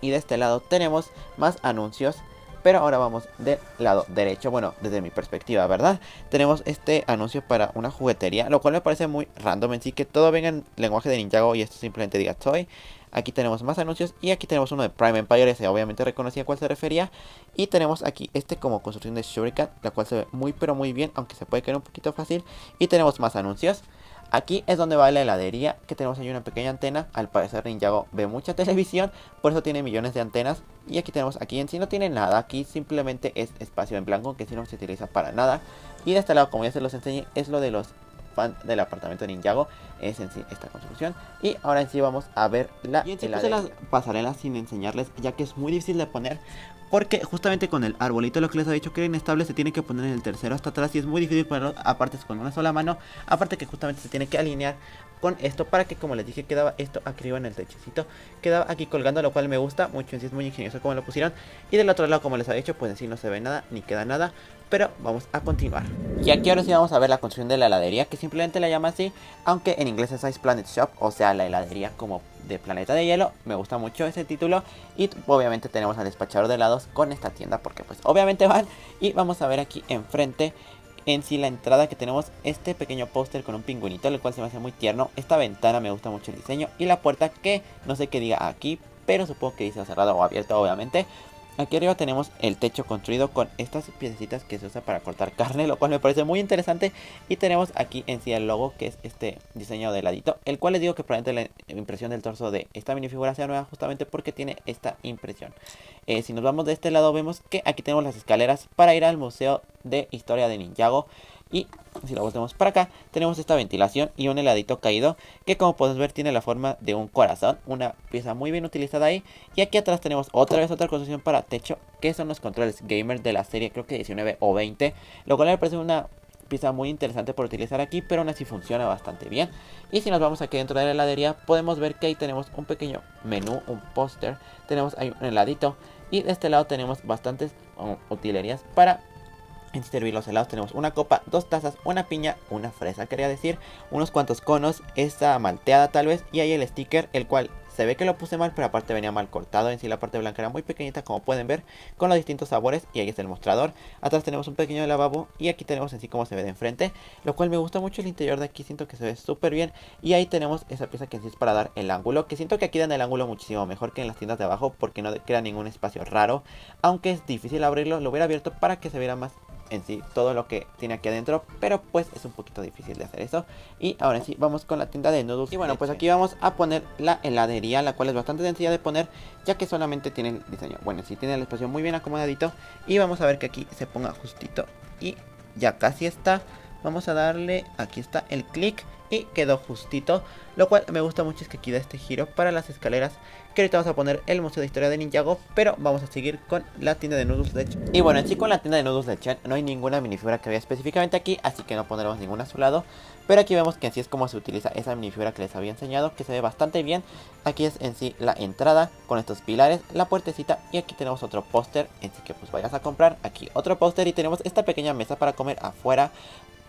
Y de este lado tenemos más anuncios, pero ahora vamos del lado derecho, bueno, desde mi perspectiva, ¿verdad? Tenemos este anuncio para una juguetería, lo cual me parece muy random en sí, que todo venga en lenguaje de Ninjago y esto simplemente diga Toy. Aquí tenemos más anuncios y aquí tenemos uno de Prime Empire, ese obviamente reconocía a cuál se refería. Y tenemos aquí este como construcción de Shuriken, la cual se ve muy pero muy bien, aunque se puede caer un poquito fácil. Y tenemos más anuncios. Aquí es donde va la heladería, que tenemos ahí una pequeña antena. Al parecer Ninjago ve mucha televisión, por eso tiene millones de antenas. Y aquí tenemos, aquí en sí no tiene nada, aquí simplemente es espacio en blanco, que sí no se utiliza para nada. Y de este lado, como ya se los enseñé, es lo de los fan del apartamento de Ninjago, es en sí esta construcción. Y ahora en sí vamos a ver la y en sí puse las pasarelas sin enseñarles, ya que es muy difícil de poner, porque justamente con el arbolito, lo que les había dicho que era inestable, se tiene que poner en el tercero hasta atrás y es muy difícil ponerlo aparte con una sola mano. Aparte que justamente se tiene que alinear con esto para que, como les dije, quedaba esto arriba en el techecito, quedaba aquí colgando, lo cual me gusta mucho, en sí es muy ingenioso como lo pusieron. Y del otro lado, como les había dicho, pues en sí no se ve nada ni queda nada. Pero vamos a continuar. Y aquí ahora sí vamos a ver la construcción de la heladería, que simplemente la llama así, aunque en inglés es Ice Planet Shop, o sea, la heladería como de planeta de hielo. Me gusta mucho ese título. Y obviamente tenemos al despachador de helados con esta tienda, porque pues obviamente van. Y vamos a ver aquí enfrente, en sí la entrada, que tenemos este pequeño póster con un pingüinito, el cual se me hace muy tierno. Esta ventana me gusta mucho el diseño. Y la puerta, que no sé qué diga aquí, pero supongo que dice cerrada o abierta obviamente. Aquí arriba tenemos el techo construido con estas piecitas que se usa para cortar carne, lo cual me parece muy interesante. Y tenemos aquí en sí el logo, que es este diseño de ladito, el cual les digo que probablemente la impresión del torso de esta minifigura sea nueva justamente porque tiene esta impresión. Eh, si nos vamos de este lado vemos que aquí tenemos las escaleras para ir al Museo de Historia de Ninjago. Y si lo volvemos para acá, tenemos esta ventilación y un heladito caído que, como podemos ver, tiene la forma de un corazón. Una pieza muy bien utilizada ahí. Y aquí atrás tenemos otra vez otra construcción para techo, que son los controles gamer de la serie, creo que diecinueve o veinte. Lo cual me parece una pieza muy interesante por utilizar aquí, pero aún así funciona bastante bien. Y si nos vamos aquí dentro de la heladería, podemos ver que ahí tenemos un pequeño menú, un póster. Tenemos ahí un heladito. Y de este lado tenemos bastantes um, utilerías para en servir los helados. Tenemos una copa, dos tazas, una piña, una fresa, quería decir, unos cuantos conos, esta malteada tal vez, y ahí el sticker, el cual se ve que lo puse mal, pero aparte venía mal cortado. En sí la parte blanca era muy pequeñita, como pueden ver, con los distintos sabores, y ahí está el mostrador. Atrás tenemos un pequeño lavabo, y aquí tenemos en sí como se ve de enfrente, lo cual me gusta mucho el interior de aquí, siento que se ve súper bien. Y ahí tenemos esa pieza que en sí es para dar el ángulo, que siento que aquí dan el ángulo muchísimo mejor que en las tiendas de abajo, porque no crea ningún espacio raro. Aunque es difícil abrirlo, lo hubiera abierto para que se viera más en sí todo lo que tiene aquí adentro, pero pues es un poquito difícil de hacer eso. Y ahora sí, vamos con la tienda de noodles. Y bueno, pues aquí vamos a poner la heladería, la cual es bastante sencilla de poner, ya que solamente tiene el diseño. Bueno, sí tiene el espacio muy bien acomodadito. Y vamos a ver que aquí se ponga justito. Y ya casi está. Vamos a darle, aquí está el clic. Y quedó justito, lo cual me gusta mucho, es que aquí da este giro para las escaleras, que ahorita vamos a poner el Museo de Historia de Ninjago. Pero vamos a seguir con la tienda de noodles de Chen. Y bueno, en sí con la tienda de noodles de Chen no hay ninguna minifigura que vea específicamente aquí, así que no pondremos ninguna a su lado. Pero aquí vemos que en sí es como se utiliza esa minifigura que les había enseñado, que se ve bastante bien. Aquí es en sí la entrada con estos pilares, la puertecita, y aquí tenemos otro póster, en sí que pues vayas a comprar. Aquí otro póster y tenemos esta pequeña mesa para comer afuera,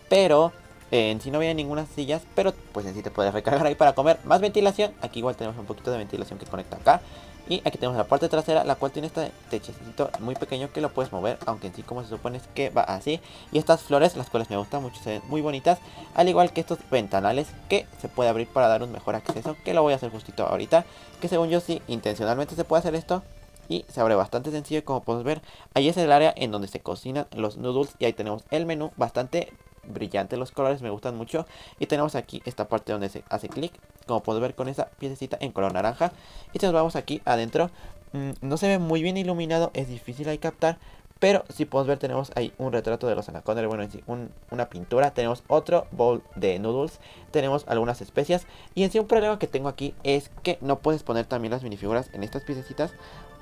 pero Eh, en sí no vienen ninguna sillas, pero pues en sí te puedes recargar ahí para comer. Más ventilación, aquí igual tenemos un poquito de ventilación que conecta acá. Y aquí tenemos la parte trasera, la cual tiene este techecito muy pequeño que lo puedes mover, aunque en sí como se supone es que va así. Y estas flores, las cuales me gustan mucho, se ven muy bonitas. Al igual que estos ventanales que se puede abrir para dar un mejor acceso, que lo voy a hacer justito ahorita, que según yo sí, intencionalmente se puede hacer esto. Y se abre bastante sencillo, y como podemos ver, ahí es el área en donde se cocinan los noodles. Y ahí tenemos el menú, bastante brillante los colores, me gustan mucho. Y tenemos aquí esta parte donde se hace clic, como podemos ver, con esa piececita en color naranja. Y si nos vamos aquí adentro, mmm, no se ve muy bien iluminado, es difícil ahí captar, pero si podemos ver tenemos ahí un retrato de los anacondas, bueno, en sí un, una pintura. Tenemos otro bowl de noodles, tenemos algunas especias. Y en sí un problema que tengo aquí es que no puedes poner también las minifiguras en estas piececitas,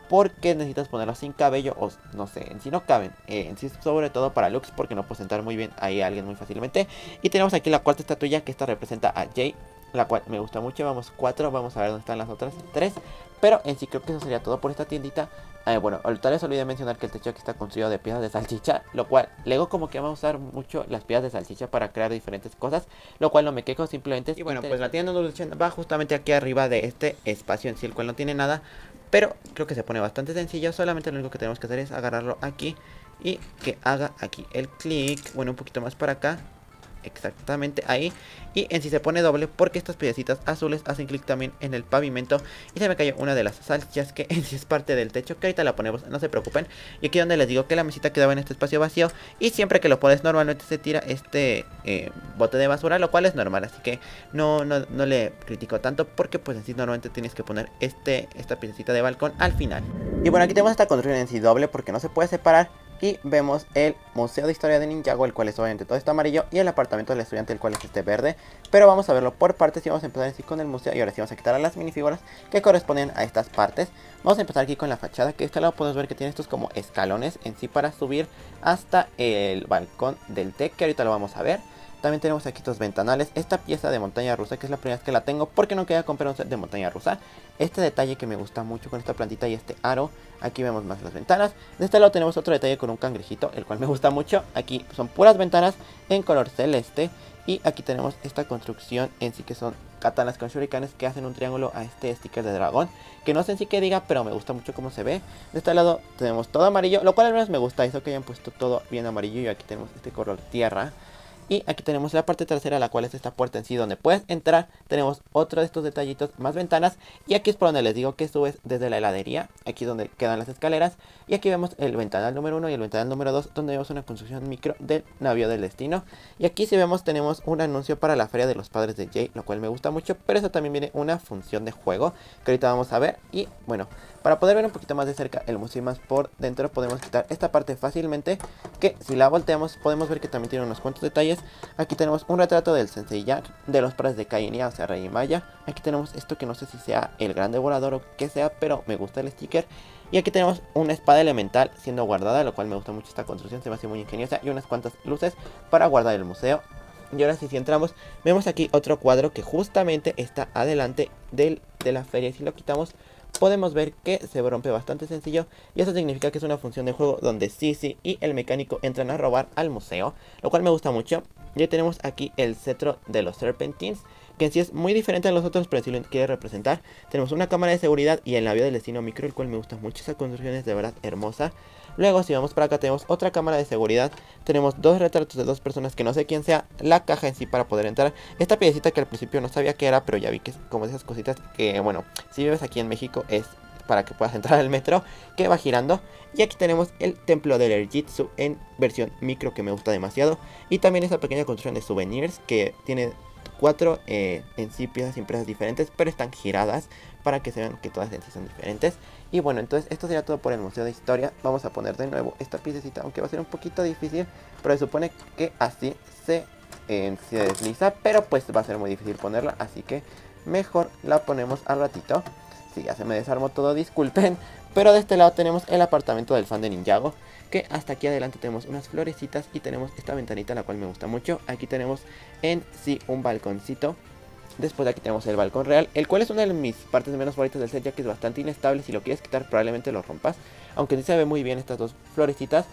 porque necesitas ponerlos sin cabello o no sé, en sí no caben. Eh, en sí sobre todo para looks, porque no puedes sentar muy bien ahí a alguien muy fácilmente. Y tenemos aquí la cuarta estatuilla, que esta representa a Jay, la cual me gusta mucho. Vamos cuatro, vamos a ver dónde están las otras tres. Pero en sí creo que eso sería todo por esta tiendita. Eh, bueno, tal vez olvidé mencionar que el techo aquí está construido de piezas de salchicha, lo cual Lego como que va a usar mucho las piezas de salchicha para crear diferentes cosas, lo cual no me quejo, simplemente. Y bueno, pues la tienda de va justamente aquí arriba de este espacio en sí, el cual no tiene nada, pero creo que se pone bastante sencillo. Solamente lo único que tenemos que hacer es agarrarlo aquí y que haga aquí el clic. Bueno, un poquito más para acá. Exactamente ahí. Y en sí se pone doble porque estas piecitas azules hacen clic también en el pavimento. Y se me cayó una de las salchichas, que en sí es parte del techo, que ahorita la ponemos, no se preocupen. Y aquí donde les digo que la mesita quedaba en este espacio vacío, y siempre que lo pones normalmente se tira este eh, bote de basura, lo cual es normal, así que no, no, no le critico tanto, porque pues en sí normalmente tienes que poner este, esta piecita de balcón al final. Y bueno, aquí tenemos esta construcción en sí doble porque no se puede separar. Y vemos el Museo de Historia de Ninjago, el cual es obviamente todo esto amarillo, y el apartamento del estudiante, el cual es este verde. Pero vamos a verlo por partes, y vamos a empezar así con el museo. Y ahora sí vamos a quitar a las minifiguras que corresponden a estas partes. Vamos a empezar aquí con la fachada, que de este lado podemos ver que tiene estos como escalones en sí para subir hasta el balcón del T E C, que ahorita lo vamos a ver. También tenemos aquí estos ventanales, esta pieza de montaña rusa, que es la primera vez que la tengo porque no quería comprar un set de montaña rusa. Este detalle que me gusta mucho con esta plantita y este aro. Aquí vemos más las ventanas. De este lado tenemos otro detalle con un cangrejito, el cual me gusta mucho. Aquí son puras ventanas en color celeste. Y aquí tenemos esta construcción en sí que son katanas con shurikenes que hacen un triángulo a este sticker de dragón, que no sé en sí que diga, pero me gusta mucho cómo se ve. De este lado tenemos todo amarillo, lo cual al menos me gusta eso, que hayan puesto todo bien amarillo. Y aquí tenemos este color tierra. Y aquí tenemos la parte trasera, la cual es esta puerta en sí donde puedes entrar. Tenemos otro de estos detallitos, más ventanas. Y aquí es por donde les digo que subes desde la heladería. Aquí es donde quedan las escaleras. Y aquí vemos el ventanal número uno y el ventanal número dos, donde vemos una construcción micro del navío del destino. Y aquí si vemos tenemos un anuncio para la feria de los padres de Jay, lo cual me gusta mucho. Pero eso también viene una función de juego que ahorita vamos a ver. Y bueno, para poder ver un poquito más de cerca el museo y más por dentro, podemos quitar esta parte fácilmente, que si la volteamos podemos ver que también tiene unos cuantos detalles. Aquí tenemos un retrato del Sensei Yang, de los padres de Kai y Nya, o sea Rey y Maya. Aquí tenemos esto que no sé si sea el gran devorador o qué sea, pero me gusta el sticker. Y aquí tenemos una espada elemental siendo guardada, lo cual me gusta mucho esta construcción, se me hace muy ingeniosa. Y unas cuantas luces para guardar el museo. Y ahora sí, si entramos, vemos aquí otro cuadro que justamente está adelante del, de la feria. Y si lo quitamos, podemos ver que se rompe bastante sencillo. Y eso significa que es una función de juego donde Sisi y el mecánico entran a robar al museo, lo cual me gusta mucho. Ya tenemos aquí el cetro de los Serpentines, que en sí es muy diferente a los otros, pero sí lo quiere representar. Tenemos una cámara de seguridad y el navío del destino micro, el cual me gusta mucho. Esa construcción es de verdad hermosa. Luego si vamos para acá tenemos otra cámara de seguridad. Tenemos dos retratos de dos personas que no sé quién sea. La caja en sí para poder entrar. Esta piedecita que al principio no sabía qué era, pero ya vi que es como esas cositas que, bueno, si vives aquí en México es para que puedas entrar al metro, que va girando. Y aquí tenemos el templo del Erjitsu en versión micro, que me gusta demasiado. Y también esa pequeña construcción de souvenirs que tiene cuatro eh, en sí piezas impresas diferentes, pero están giradas para que se vean que todas en sí son diferentes. Y bueno, entonces esto sería todo por el Museo de Historia. Vamos a poner de nuevo esta piececita, aunque va a ser un poquito difícil, pero se supone que así se, eh, se desliza, pero pues va a ser muy difícil ponerla, así que mejor la ponemos al ratito. Sí, ya se me desarmó todo, disculpen. Pero de este lado tenemos el apartamento del fan de Ninjago, que hasta aquí adelante tenemos unas florecitas y tenemos esta ventanita, la cual me gusta mucho. Aquí tenemos en sí un balconcito. Después de aquí tenemos el balcón real, el cual es una de mis partes menos favoritas del set, ya que es bastante inestable. Si lo quieres quitar probablemente lo rompas, aunque sí se ve muy bien estas dos florecitas.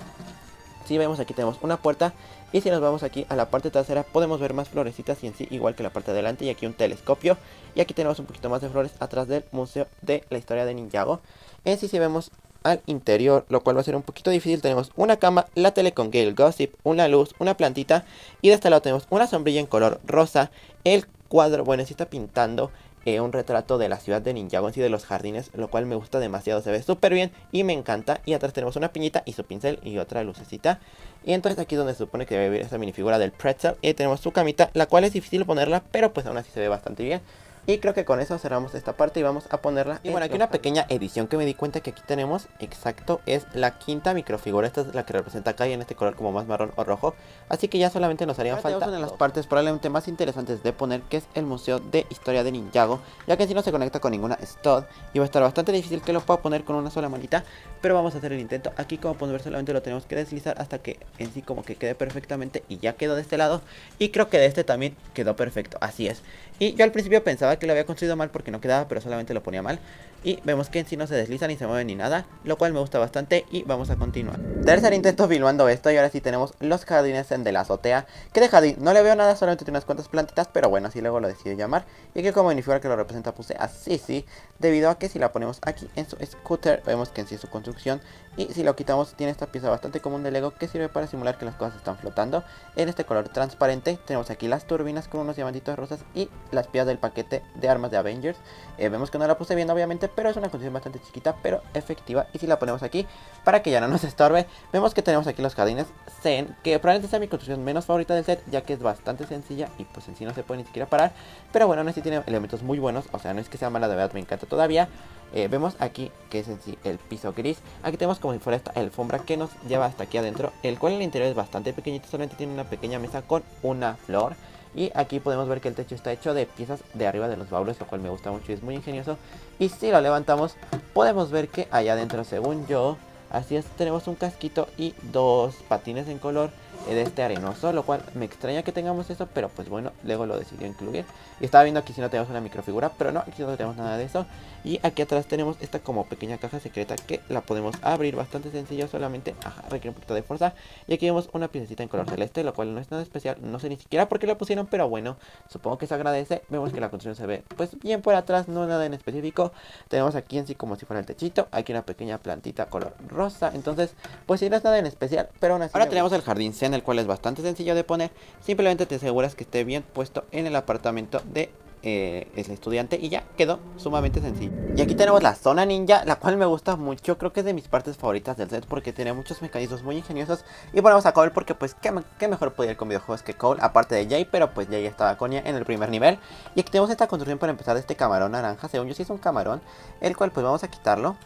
Si vemos aquí tenemos una puerta, y si nos vamos aquí a la parte trasera podemos ver más florecitas y en sí igual que la parte de adelante, y aquí un telescopio. Y aquí tenemos un poquito más de flores atrás del Museo de la Historia de Ninjago. En sí si vemos al interior, lo cual va a ser un poquito difícil, tenemos una cama, la tele con Gale Gossip, una luz, una plantita. Y de este lado tenemos una sombrilla en color rosa, el cuadro, bueno, sí está pintando eh, un retrato de la ciudad de Ninjago, en sí de los jardines, lo cual me gusta demasiado, se ve súper bien y me encanta. Y atrás tenemos una piñita y su pincel y otra lucecita. Y entonces aquí es donde se supone que debe vivir esa minifigura del pretzel. Y ahí tenemos su camita, la cual es difícil ponerla, pero pues aún así se ve bastante bien. Y creo que con eso cerramos esta parte y vamos a ponerla. Y bueno, aquí una pequeña edición que me di cuenta que aquí tenemos, exacto, es la quinta microfigura. Esta es la que representa acá y en este color como más marrón o rojo. Así que ya solamente nos harían falta una de las partes probablemente más interesantes de poner, que es el Museo de Historia de Ninjago, ya que en sí no se conecta con ninguna stud y va a estar bastante difícil que lo pueda poner con una sola manita. Pero vamos a hacer el intento. Aquí como pueden ver solamente lo tenemos que deslizar hasta que en sí como que quede perfectamente. Y ya quedó de este lado, y creo que de este también quedó perfecto, así es. Y yo al principio pensaba que lo había construido mal porque no quedaba, pero solamente lo ponía mal. Y vemos que en sí no se desliza ni se mueve ni nada, lo cual me gusta bastante. Y vamos a continuar. Tercer intento filmando esto. Y ahora sí tenemos los jardines en de la azotea, que de jardín no le veo nada, solamente tiene unas cuantas plantitas, pero bueno, así luego lo decidí llamar. Y aquí como minifigura que lo representa puse así, sí, debido a que si la ponemos aquí en su scooter, vemos que en sí es su construcción. Y si lo quitamos tiene esta pieza bastante común de Lego, que sirve para simular que las cosas están flotando en este color transparente. Tenemos aquí las turbinas con unos diamantitos rosas y las piezas del paquete de armas de Avengers. eh, Vemos que no la puse bien obviamente, pero es una construcción bastante chiquita pero efectiva. Y si la ponemos aquí para que ya no nos estorbe, vemos que tenemos aquí los jardines Zen, que probablemente sea mi construcción menos favorita del set, ya que es bastante sencilla y pues en sí no se puede ni siquiera parar. Pero bueno, aún así tiene elementos muy buenos, o sea no es que sea mala, de verdad me encanta todavía. Eh, vemos aquí que es en sí el piso gris. Aquí tenemos como si fuera esta alfombra que nos lleva hasta aquí adentro, el cual en el interior es bastante pequeñito, solamente tiene una pequeña mesa con una flor. Y aquí podemos ver que el techo está hecho de piezas de arriba de los baúles, lo cual me gusta mucho y es muy ingenioso. Y si lo levantamos podemos ver que allá adentro, según yo, así es, tenemos un casquito y dos patines en color de este arenoso, lo cual me extraña que tengamos eso, pero pues bueno, luego lo decidió incluir. Y estaba viendo aquí si no tenemos una microfigura, pero no, aquí no tenemos nada de eso. Y aquí atrás tenemos esta como pequeña caja secreta que la podemos abrir bastante sencillo, solamente ajá, requiere un poquito de fuerza. Y aquí vemos una piececita en color celeste, lo cual no es nada especial, no sé ni siquiera por qué la pusieron, pero bueno, supongo que se agradece. Vemos que la construcción se ve pues bien por atrás, no nada en específico. Tenemos aquí en sí como si fuera el techito, aquí una pequeña plantita color rosa, entonces pues sí, no es nada en especial, pero aún así. Ahora tenemos el jardín central, en el cual es bastante sencillo de poner. Simplemente te aseguras que esté bien puesto en el apartamento de Eh, es el estudiante y ya quedó sumamente sencillo. Y aquí tenemos la zona ninja, la cual me gusta mucho, creo que es de mis partes favoritas del set porque tiene muchos mecanismos muy ingeniosos. Y ponemos a Cole porque pues qué, qué mejor podía ir con videojuegos que Cole, aparte de Jay, pero pues Jay estaba con Nya en el primer nivel. Y aquí tenemos esta construcción para empezar de este camarón naranja, según yo sí es un camarón, el cual pues vamos a quitarlo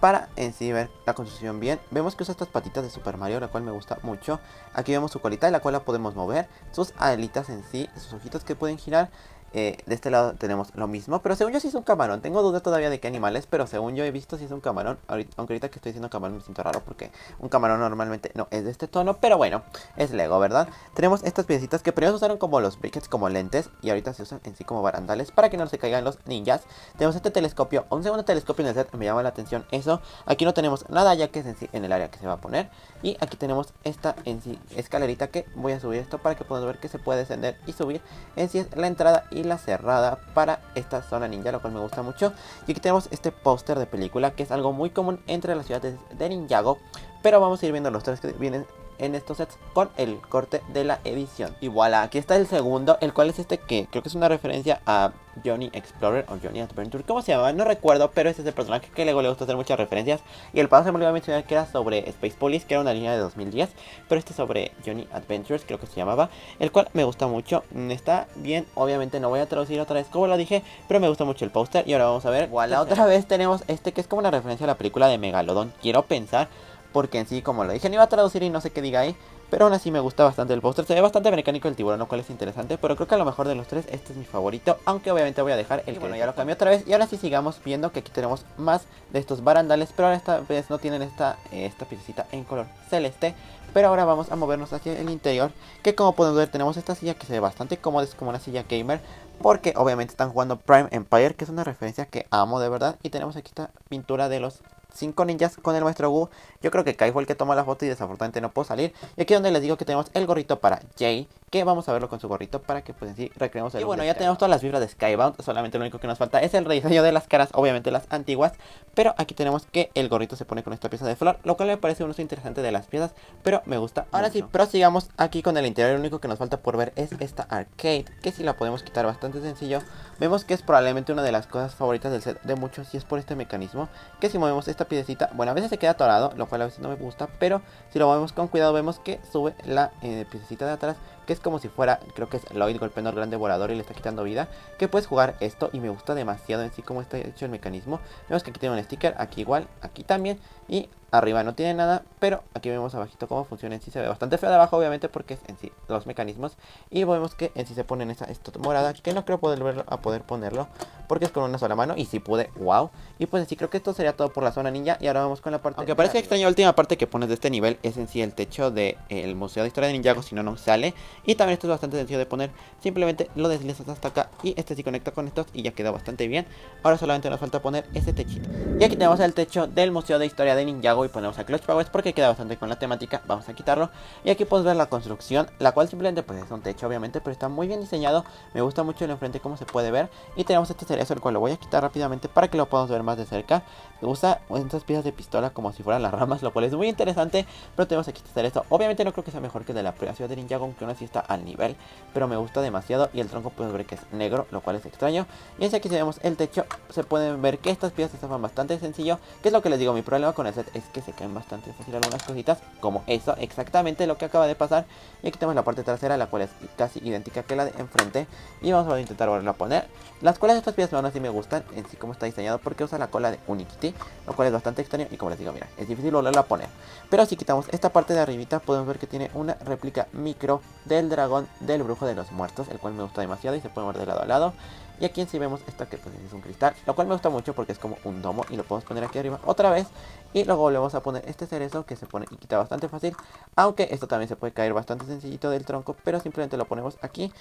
para en sí ver la construcción bien. Vemos que usa estas patitas de Super Mario, la cual me gusta mucho. Aquí vemos su colita, la cual la podemos mover, sus alitas en sí, sus ojitos que pueden girar. Eh, de este lado tenemos lo mismo, pero según yo sí es un camarón. Tengo dudas todavía de qué animal es, pero según yo he visto sí es un camarón. Ahorita, aunque ahorita que estoy diciendo camarón me siento raro porque un camarón normalmente no es de este tono, pero bueno, es Lego, ¿verdad? Tenemos estas piecitas que primero se usaron como los briquets, como lentes, y ahorita se usan en sí como barandales para que no se caigan los ninjas. Tenemos este telescopio, un segundo telescopio en el set, me llama la atención eso. Aquí no tenemos nada ya que es en sí en el área que se va a poner. Y aquí tenemos esta en sí escalerita que voy a subir esto para que puedan ver que se puede descender y subir. En sí es la entrada y Y la cerrada para esta zona ninja, lo cual me gusta mucho. Y aquí tenemos este póster de película que es algo muy común entre las ciudades de Ninjago, pero vamos a ir viendo los tres que vienen en estos sets con el corte de la edición. Y voilà, aquí está el segundo, el cual es este que creo que es una referencia a Johnny Explorer o Johnny Adventure, ¿cómo se llamaba? No recuerdo, pero este es el personaje que Lego le gusta hacer muchas referencias. Y el pasado se me olvidó mencionar que era sobre Space Police, que era una línea de dos mil diez, pero este es sobre Johnny Adventures, creo que se llamaba, el cual me gusta mucho. Está bien, obviamente no voy a traducir otra vez como lo dije, pero me gusta mucho el póster. Y ahora vamos a ver, voilà, otra vez tenemos este que es como una referencia a la película de Megalodon, quiero pensar, porque en sí, como lo dije, no iba a traducir y no sé qué diga ahí. Pero aún así me gusta bastante el póster. Se ve bastante mecánico el tiburón, lo cual es interesante. Pero creo que a lo mejor de los tres este es mi favorito. Aunque obviamente voy a dejar el que... Bueno, ya lo cambié otra vez. Y ahora sí sigamos viendo que aquí tenemos más de estos barandales. Pero ahora esta vez no tienen esta, eh, esta piecita en color celeste. Pero ahora vamos a movernos hacia el interior, que como pueden ver tenemos esta silla que se ve bastante cómoda. Es como una silla gamer, porque obviamente están jugando Prime Empire, que es una referencia que amo de verdad. Y tenemos aquí esta pintura de los cinco ninjas con el maestro Wu. Yo creo que Kai fue el que tomó la foto y desafortunadamente no puedo salir. Y aquí es donde les digo que tenemos el gorrito para Jay, que vamos a verlo con su gorrito para que pues en sí recreemos el... Y bueno, ya tenemos todas las vibras de Skybound. Solamente lo único que nos falta es el rediseño de las caras, obviamente las antiguas. Pero aquí tenemos que el gorrito se pone con esta pieza de flor, lo cual me parece un uso interesante de las piezas, pero me gusta ahora mucho. Sí, prosigamos aquí con el interior. Lo único que nos falta por ver es esta arcade, que si la podemos quitar bastante sencillo. Vemos que es probablemente una de las cosas favoritas del set de muchos, y es por este mecanismo, que si movemos esta piecita, bueno, a veces se queda atorado, lo cual a veces no me gusta, pero si lo movemos con cuidado vemos que sube la eh, piecita de atrás, que es como si fuera, creo que es Lloyd golpeando al gran devorador y le está quitando vida, que puedes jugar esto y me gusta demasiado en sí como está hecho el mecanismo. Vemos que aquí tiene un sticker, aquí igual, aquí también, y arriba no tiene nada, pero aquí vemos abajito cómo funciona en sí. Se ve bastante feo de abajo obviamente porque es en sí los mecanismos, y vemos que en sí se pone en esa esto morada, que no creo poder verlo, a poder ponerlo porque es con una sola mano, y si sí pude, wow. Y pues en sí creo que esto sería todo por la zona ninja, y ahora vamos con la parte... Aunque parece extraño, la última parte que pones de este nivel es en sí el techo del de Museo de Historia de Ninjago, si no, no sale. Y también esto es bastante sencillo de poner, simplemente lo deslizas hasta acá y este sí conecta con estos y ya queda bastante bien. Ahora solamente nos falta poner este techito. Y aquí tenemos el techo del Museo de Historia de Ninjago y ponemos a Clutch Powers porque queda bastante con la temática. Vamos a quitarlo y aquí podemos ver la construcción, la cual simplemente pues es un techo obviamente, pero está muy bien diseñado. Me gusta mucho el enfrente como se puede ver, y tenemos este cerezo, el cual lo voy a quitar rápidamente para que lo podamos ver más de cerca. Me gusta estas piezas de pistola como si fueran las ramas, lo cual es muy interesante. Pero tenemos aquí este cerezo, obviamente no creo que sea mejor que el de la ciudad de Ninjago, aunque aún así está al nivel, pero me gusta demasiado. Y el tronco puedes ver que es negro, lo cual es extraño. Y así aquí si vemos el techo, se pueden ver que estas piezas están bastante sencillo, que es lo que les digo, mi problema con el set es que se caen bastante fácil algunas cositas, como eso, exactamente lo que acaba de pasar. Y aquí tenemos la parte trasera, la cual es casi idéntica que la de enfrente, y vamos a intentar volverla a poner. Las cuales de estas piezas aún así me gustan, en sí como está diseñado, porque usa la cola de Unikitty, lo cual es bastante extraño, y como les digo, mira, es difícil volverla a poner. Pero si quitamos esta parte de arribita, podemos ver que tiene una réplica micro del dragón del brujo de los muertos, el cual me gusta demasiado y se puede mover de lado a lado. Y aquí en sí vemos esta que pues es un cristal, lo cual me gusta mucho porque es como un domo, y lo podemos poner aquí arriba otra vez. Y luego volvemos a poner este cerezo, que se pone y quita bastante fácil, aunque esto también se puede caer bastante sencillito del tronco, pero simplemente lo ponemos aquí.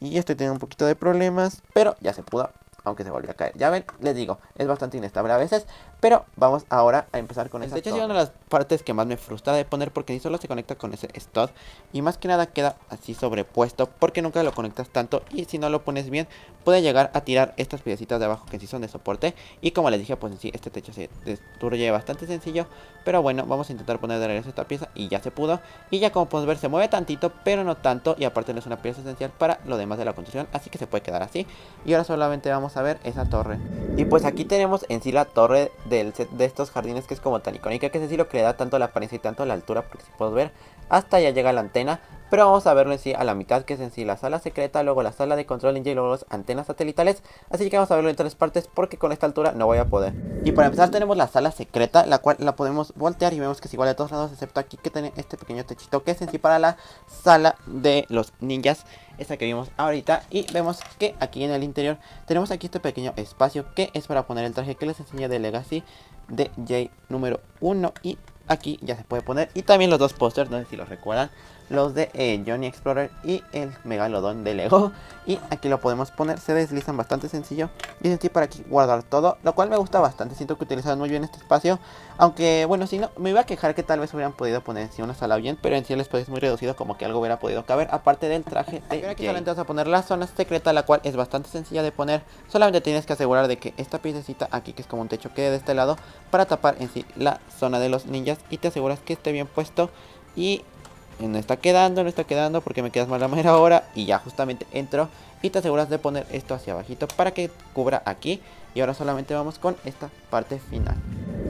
Y este tiene un poquito de problemas, pero ya se pudo aunque se volvió a caer. Ya ven, les digo, es bastante inestable a veces. Pero vamos ahora a empezar con esta. De hecho, es una de las partes que más me frustra de poner, porque ni solo se conecta con ese stud, y más que nada queda así sobrepuesto, porque nunca lo conectas tanto, y si no lo pones bien, puede llegar a tirar estas piedecitas de abajo que sí son de soporte. Y como les dije, pues en sí, este techo se destruye bastante sencillo. Pero bueno, vamos a intentar poner de regreso esta pieza, y ya se pudo. Y ya como podemos ver, se mueve tantito, pero no tanto, y aparte no es una pieza esencial para lo demás de la construcción, así que se puede quedar así. Y ahora solamente vamos a ver esa torre. Y pues aquí tenemos en sí la torre del set de estos jardines, que es como tan icónica, que es así lo que le da tanto la apariencia y tanto la altura, porque si podemos ver, hasta allá llega la antena. Pero vamos a verlo en sí a la mitad, que es en sí la sala secreta, luego la sala de control ninja y luego las antenas satelitales. Así que vamos a verlo en tres partes, porque con esta altura no voy a poder. Y para empezar tenemos la sala secreta, la cual la podemos voltear y vemos que es igual de todos lados, excepto aquí que tiene este pequeño techito, que es en sí para la sala de los ninjas, esta que vimos ahorita. Y vemos que aquí en el interior tenemos aquí este pequeño espacio, que es para poner el traje que les enseñé de Legacy de Jay número uno. Y aquí ya se puede poner. Y también los dos pósters, no sé si los recuerdan, los de eh, Johnny Explorer y el Megalodon de Lego. Y aquí lo podemos poner, se deslizan bastante sencillo. Y sentí para aquí guardar todo, lo cual me gusta bastante. Siento que utilizan muy bien este espacio. Aunque bueno, si no, me iba a quejar que tal vez hubieran podido poner en sí una sala bien, pero en sí el espacio es muy reducido, como que algo hubiera podido caber, aparte del traje de Jay. Aquí solamente vas a poner la zona secreta, la cual es bastante sencilla de poner. Solamente tienes que asegurar de que esta piececita aquí, que es como un techo, quede de este lado, para tapar en sí la zona de los ninjas. Y te aseguras que esté bien puesto. Y no está quedando, no está quedando, porque me quedas mal la mera hora. Y ya justamente entro. Y te aseguras de poner esto hacia abajito para que cubra aquí. Y ahora solamente vamos con esta parte final.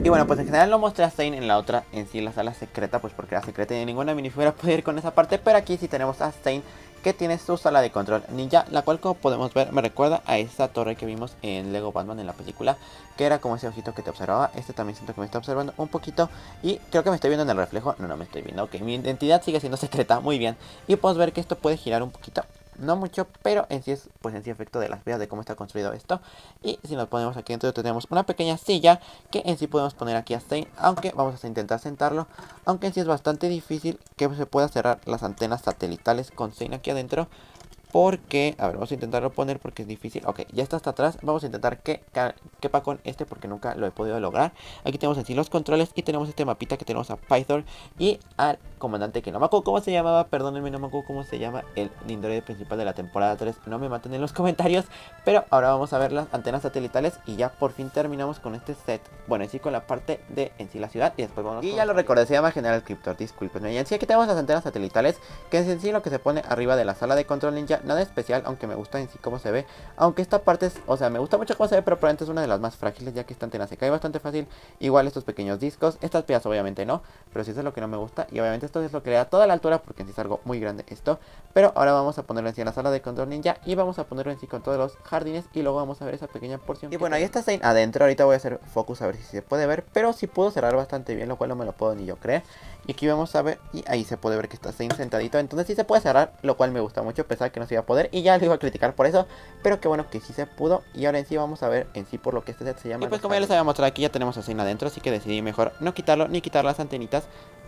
Y bueno, pues en general lo mostré a Zane en la otra, en sí la sala secreta, pues porque la secreta ni ninguna minifigura puede ir con esa parte. Pero aquí sí tenemos a Zane, que tiene su sala de control ninja, la cual como podemos ver me recuerda a esa torre que vimos en Lego Batman en la película, que era como ese ojito que te observaba. Este también siento que me está observando un poquito, y creo que me estoy viendo en el reflejo. No, no me estoy viendo, ok, mi identidad sigue siendo secreta, muy bien. Y podemos ver que esto puede girar un poquito, no mucho, pero en sí es, pues en sí efecto de las vías de cómo está construido esto. Y si nos ponemos aquí dentro tenemos una pequeña silla, que en sí podemos poner aquí a Zane, aunque vamos a intentar sentarlo, aunque en sí es bastante difícil que se pueda cerrar las antenas satelitales con Zane aquí adentro, porque, a ver, vamos a intentarlo poner porque es difícil. Ok, ya está hasta atrás, vamos a intentar que quepa con este, porque nunca lo he podido lograr. Aquí tenemos así los controles, y tenemos este mapita que tenemos a Pythor y al comandante, que no me acuerdo cómo se llamaba, perdónenme, no me acuerdo cómo se llama el Nindroid principal de la temporada tres, no me maten en los comentarios. Pero ahora vamos a ver las antenas satelitales, y ya por fin terminamos con este set, bueno, en sí con la parte de en sí la ciudad, y después vamos. Y ya lo recordé, se llama General Cryptor, disculpenme. Y en sí aquí tenemos las antenas satelitales, que es en sí lo que se pone arriba de la sala de control ninja. Nada especial, aunque me gusta en sí cómo se ve. Aunque esta parte es, o sea, me gusta mucho cómo se ve, pero probablemente es una de las más frágiles, ya que esta antena se cae bastante fácil. Igual estos pequeños discos, estas piezas obviamente no, pero sí, eso es lo que no me gusta. Y obviamente esto es lo que le da toda la altura, porque en sí es algo muy grande esto. Pero ahora vamos a ponerlo en sí en la sala de control ninja, y vamos a ponerlo en sí con todos los jardines, y luego vamos a ver esa pequeña porción. Y bueno, ahí está Zane adentro. Ahorita voy a hacer focus a ver si se puede ver, pero sí pudo cerrar bastante bien, lo cual no me lo puedo ni yo creer. Y aquí vamos a ver, y ahí se puede ver que está Zane sentadito, entonces sí se puede cerrar, lo cual me gusta mucho. A pesar que no se iba a poder, y ya lo iba a criticar por eso, pero qué bueno que sí se pudo. Y ahora en sí vamos a ver en sí por lo que este set se llama. Y pues como ya les había mostrado, aquí ya tenemos a Zane adentro, así que decidí mejor no quitarlo, ni quitar las antenitas,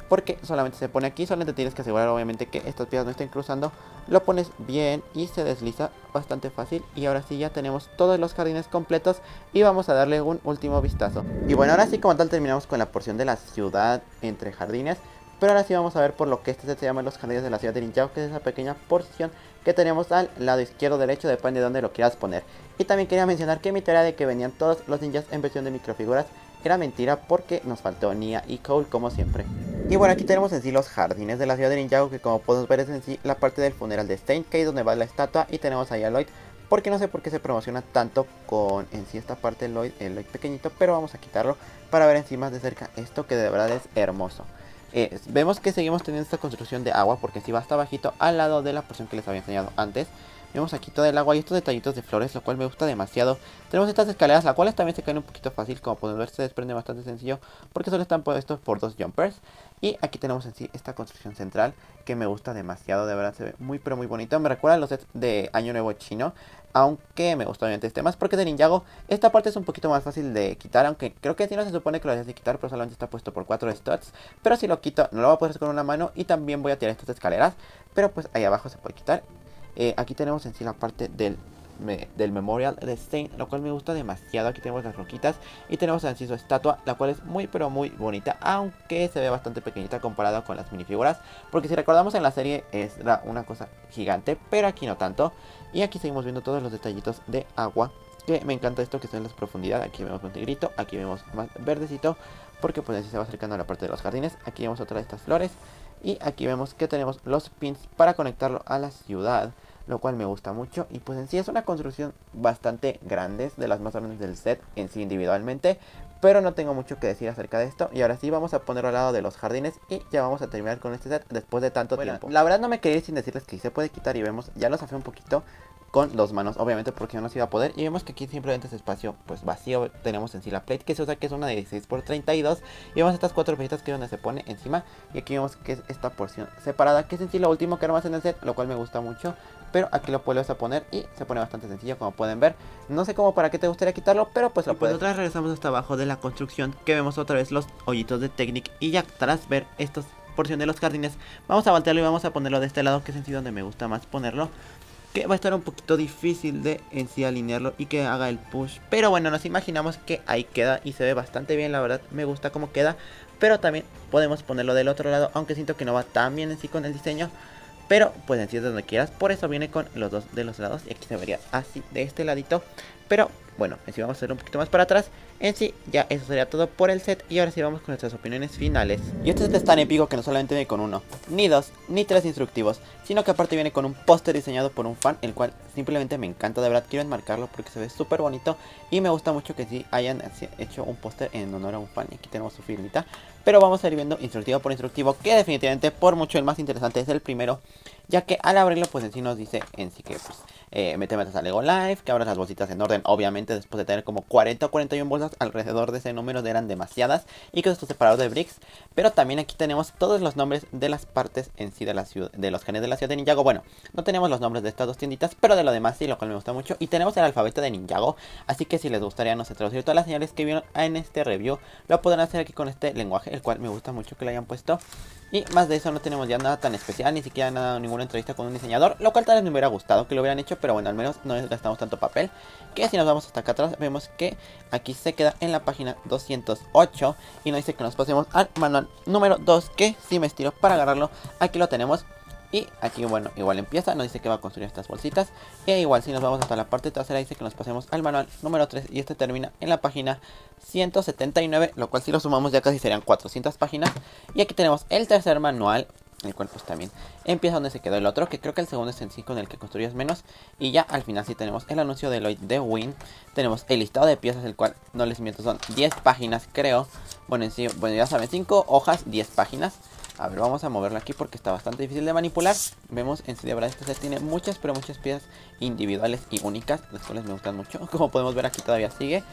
porque solamente se pone aquí. Solamente tienes que asegurar obviamente que estas piezas no estén cruzando. Lo pones bien y se desliza bastante fácil. Y ahora sí ya tenemos todos los jardines completos, y vamos a darle un último vistazo. Y bueno, ahora sí como tal terminamos con la porción de la ciudad entre jardines. Pero ahora sí vamos a ver por lo que este set se llama los jardines de la ciudad de Ninjago, que es esa pequeña porción que tenemos al lado izquierdo, derecho, depende de dónde lo quieras poner. Y también quería mencionar que mi teoría de que venían todos los ninjas en versión de microfiguras era mentira, porque nos faltó Nya y Cole como siempre. Y bueno, aquí tenemos en sí los jardines de la ciudad de Ninjago, que como podemos ver es en sí la parte del funeral de Zane, que es donde va la estatua. Y tenemos ahí a Lloyd, porque no sé por qué se promociona tanto con en sí esta parte de Lloyd, el Lloyd pequeñito, pero vamos a quitarlo para ver en sí más de cerca esto, que de verdad es hermoso. Eh, vemos que seguimos teniendo esta construcción de agua, porque si va hasta bajito al lado de la porción que les había enseñado antes. Vemos aquí todo el agua y estos detallitos de flores, lo cual me gusta demasiado. Tenemos estas escaleras, las cuales también se caen un poquito fácil, como pueden ver se desprende bastante sencillo, porque solo están puestos por dos jumpers. Y aquí tenemos en sí esta construcción central, que me gusta demasiado, de verdad se ve muy pero muy bonito. Me recuerda a los sets de Año Nuevo Chino, aunque me gusta obviamente este más porque es de Ninjago. Esta parte es un poquito más fácil de quitar, aunque creo que si no se supone que lo debes de quitar, pero solamente está puesto por cuatro studs. Pero si lo quito no lo voy a poder hacer con una mano, y también voy a tirar estas escaleras, pero pues ahí abajo se puede quitar. Eh, aquí tenemos en sí la parte del me, del Memorial de Zane, lo cual me gusta demasiado. Aquí tenemos las roquitas y tenemos así su estatua, la cual es muy pero muy bonita, aunque se ve bastante pequeñita comparada con las minifiguras, porque si recordamos en la serie es una cosa gigante, pero aquí no tanto. Y aquí seguimos viendo todos los detallitos de agua, que me encanta esto que son las profundidades. Aquí vemos un tigrito, aquí vemos más verdecito, porque pues así se va acercando a la parte de los jardines. Aquí vemos otra de estas flores y aquí vemos que tenemos los pins para conectarlo a la ciudad, lo cual me gusta mucho. Y pues en sí es una construcción bastante grande, es de las más grandes del set en sí individualmente, pero no tengo mucho que decir acerca de esto. Y ahora sí vamos a ponerlo al lado de los jardines y ya vamos a terminar con este set después de tanto bueno, tiempo. La verdad no me quería ir sin decirles que se puede quitar y vemos, ya lo zafé un poquito con dos manos, obviamente porque no nos iba a poder. Y vemos que aquí simplemente es espacio pues vacío. Tenemos en sí la plate que se usa, que es una de dieciséis por treinta y dos. Y vemos estas cuatro pejitas que es donde se pone encima. Y aquí vemos que es esta porción separada, que es en sí lo último que armas en el set, lo cual me gusta mucho. Pero aquí lo puedes a poner y se pone bastante sencillo, como pueden ver. No sé cómo para qué te gustaría quitarlo, pero pues lo puedes. Nosotras regresamos hasta abajo de la construcción, que vemos otra vez los hoyitos de Technic. Y ya tras ver esta porción de los jardines, vamos a voltearlo y vamos a ponerlo de este lado, que es en sí donde me gusta más ponerlo. Que va a estar un poquito difícil de en sí alinearlo y que haga el push, pero bueno, nos imaginamos que ahí queda y se ve bastante bien. La verdad me gusta cómo queda, pero también podemos ponerlo del otro lado, aunque siento que no va tan bien en sí con el diseño, pero pues en sí es donde quieras, por eso viene con los dos de los lados. Y aquí se vería así de este ladito, pero bueno, en sí vamos a hacer un poquito más para atrás. En sí, ya eso sería todo por el set. Y ahora sí vamos con nuestras opiniones finales. Y este set es tan épico que no solamente viene con uno, ni dos, ni tres instructivos, sino que aparte viene con un póster diseñado por un fan, el cual simplemente me encanta, de verdad quiero enmarcarlo porque se ve súper bonito. Y me gusta mucho que sí hayan hecho un póster en honor a un fan. Y aquí tenemos su firmita, pero vamos a ir viendo instructivo por instructivo, que definitivamente por mucho el más interesante es el primero, ya que al abrirlo pues en sí nos dice en sí que pues eh, mete metas a Lego Live, que abras las bolsitas en orden, obviamente después de tener como cuarenta o cuarenta y una bolsas alrededor de ese número eran demasiadas, y que estos separados de bricks. Pero también aquí tenemos todos los nombres de las partes en sí de la ciudad, de los genes de la ciudad de Ninjago. Bueno, no tenemos los nombres de estas dos tienditas, pero de lo demás sí, lo cual me gusta mucho. Y tenemos el alfabeto de Ninjago, así que si les gustaría, no sé, traducir todas las señales que vieron en este review, lo podrán hacer aquí con este lenguaje, el cual me gusta mucho que lo hayan puesto. Y más de eso no tenemos ya nada tan especial, ni siquiera nada, ninguna entrevista con un diseñador, lo cual tal vez me hubiera gustado que lo hubieran hecho, pero bueno, al menos no gastamos tanto papel. Que si nos vamos hasta acá atrás, vemos que aquí se queda en la página doscientos ocho y nos dice que nos pasemos al manual número dos, que si me estiro para agarrarlo, aquí lo tenemos. Y aquí, bueno, igual empieza, nos dice que va a construir estas bolsitas. E igual si nos vamos hasta la parte trasera, dice que nos pasemos al manual número tres, y este termina en la página ciento setenta y nueve, lo cual si lo sumamos ya casi serían cuatrocientas páginas. Y aquí tenemos el tercer manual, el cual pues también empieza donde se quedó el otro, que creo que el segundo es en sí con el que construyes menos. Y ya al final sí tenemos el anuncio de Lloyd de Win. Tenemos el listado de piezas, el cual, no les miento, son diez páginas creo. Bueno, en sí, bueno, ya saben, cinco hojas, diez páginas. A ver, vamos a moverlo aquí porque está bastante difícil de manipular. Vemos en sí, de verdad, este set tiene muchas, pero muchas piezas individuales y únicas, las cuales me gustan mucho. Como podemos ver aquí todavía sigue.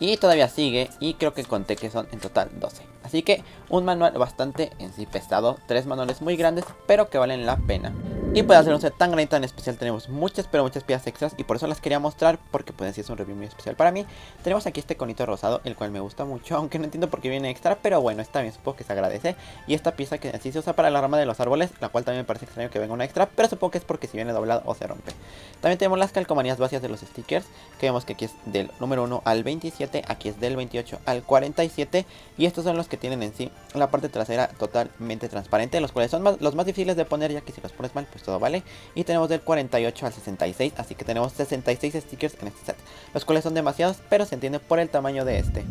Y todavía sigue, y creo que conté que son en total doce. Así que un manual bastante en sí pesado, tres manuales muy grandes, pero que valen la pena. Y para hacer un set tan grande y tan especial tenemos muchas, pero muchas piezas extras, y por eso las quería mostrar, porque pues sí es un review muy especial para mí. Tenemos aquí este conito rosado, el cual me gusta mucho, aunque no entiendo por qué viene extra, pero bueno, está bien, supongo que se agradece. Y esta pieza que así se usa para la rama de los árboles, la cual también me parece extraño que venga una extra, pero supongo que es porque si viene doblado o se rompe. También tenemos las calcomanías vacías de los stickers, que vemos que aquí es del número uno al veintisiete, aquí es del veintiocho al cuarenta y siete, y estos son los que tienen en sí la parte trasera totalmente transparente, los cuales son más, los más difíciles de poner, ya que si los pones mal pues todo vale. Y tenemos del cuarenta y ocho al sesenta y seis, así que tenemos sesenta y seis stickers en este set, los cuales son demasiados, pero se entiende por el tamaño de este.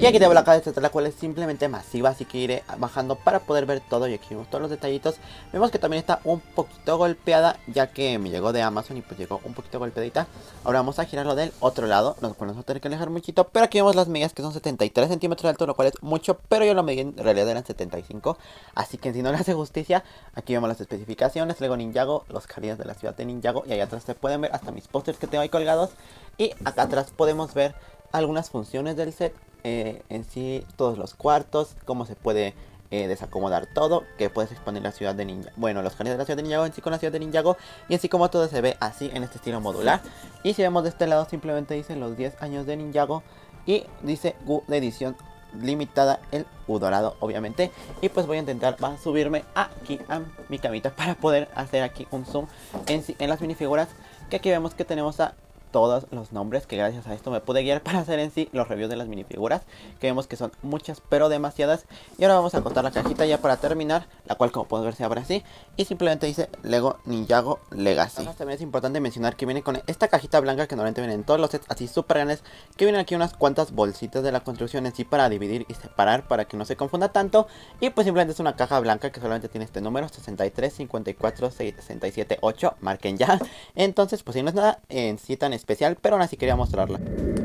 Y aquí tengo la caja de esta, la cual es simplemente masiva, así que iré bajando para poder ver todo. Y aquí vemos todos los detallitos. Vemos que también está un poquito golpeada, ya que me llegó de Amazon y pues llegó un poquito golpeadita. Ahora vamos a girarlo del otro lado, nos vamos a tener que alejar muchito, pero aquí vemos las medidas, que son setenta y tres centímetros de alto, lo cual es mucho, pero yo lo medí, en realidad eran setenta y cinco, así que si no le hace justicia. Aquí vemos las especificaciones, Lego Ninjago, los jardines de la ciudad de Ninjago, y allá atrás se pueden ver hasta mis pósters que tengo ahí colgados. Y acá atrás podemos ver algunas funciones del set. Eh, en sí, todos los cuartos, cómo se puede eh, desacomodar todo, que puedes expandir la ciudad de Ninjago, bueno, los jardines de la ciudad de Ninjago en sí con la ciudad de Ninjago, y así como todo se ve así en este estilo modular. Y si vemos de este lado, simplemente dice los diez años de Ninjago y dice Wu de edición limitada, el Wu Dorado, obviamente. Y pues voy a intentar va a subirme aquí a mi camita para poder hacer aquí un zoom en, en las minifiguras, que aquí vemos que tenemos a todos los nombres, que gracias a esto me pude guiar para hacer en sí los reviews de las minifiguras, que vemos que son muchas pero demasiadas. Y ahora vamos a cortar la cajita ya para terminar, la cual como pueden ver se abre así y simplemente dice Lego Ninjago Legacy. Ahora también es importante mencionar que viene con esta cajita blanca que normalmente viene en todos los sets así súper grandes, que vienen aquí unas cuantas bolsitas de la construcción en sí para dividir y separar para que no se confunda tanto. Y pues simplemente es una caja blanca que solamente tiene este número sesenta y tres, cincuenta y cuatro, sesenta y siete, ocho, marquen ya. Entonces pues si no es nada en sí tan especial, pero aún así quería mostrarla.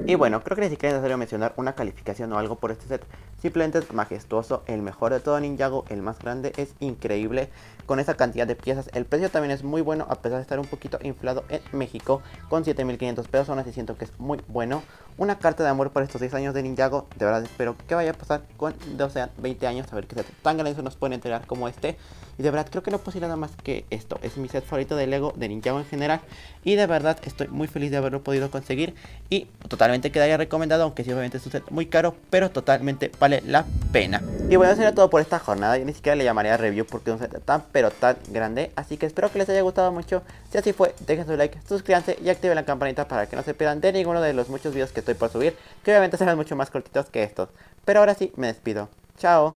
Y bueno, creo que ni siquiera es necesario mencionar una calificación o algo por este set. Simplemente es majestuoso, el mejor de todo Ninjago, el más grande, es increíble con esa cantidad de piezas. El precio también es muy bueno, a pesar de estar un poquito inflado en México, con siete mil quinientos pesos, aún así siento que es muy bueno. Una carta de amor por estos diez años de Ninjago, de verdad espero que vaya a pasar cuando sean veinte años, a ver qué set tan grande nos pueden entregar como este. Y de verdad creo que no puedo decir nada más que esto, es mi set favorito de Lego, de Ninjago en general, y de verdad estoy muy feliz de haberlo podido conseguir y totalmente quedaría recomendado, aunque sí obviamente es un set muy caro, pero totalmente vale la pena. Y bueno, eso era todo por esta jornada, yo ni siquiera le llamaría review porque es un set tan pero tan grande, así que espero que les haya gustado mucho. Si así fue, dejen su like, suscríbanse y activen la campanita para que no se pierdan de ninguno de los muchos videos que estoy por subir, que obviamente serán mucho más cortitos que estos. Pero ahora sí, me despido, chao.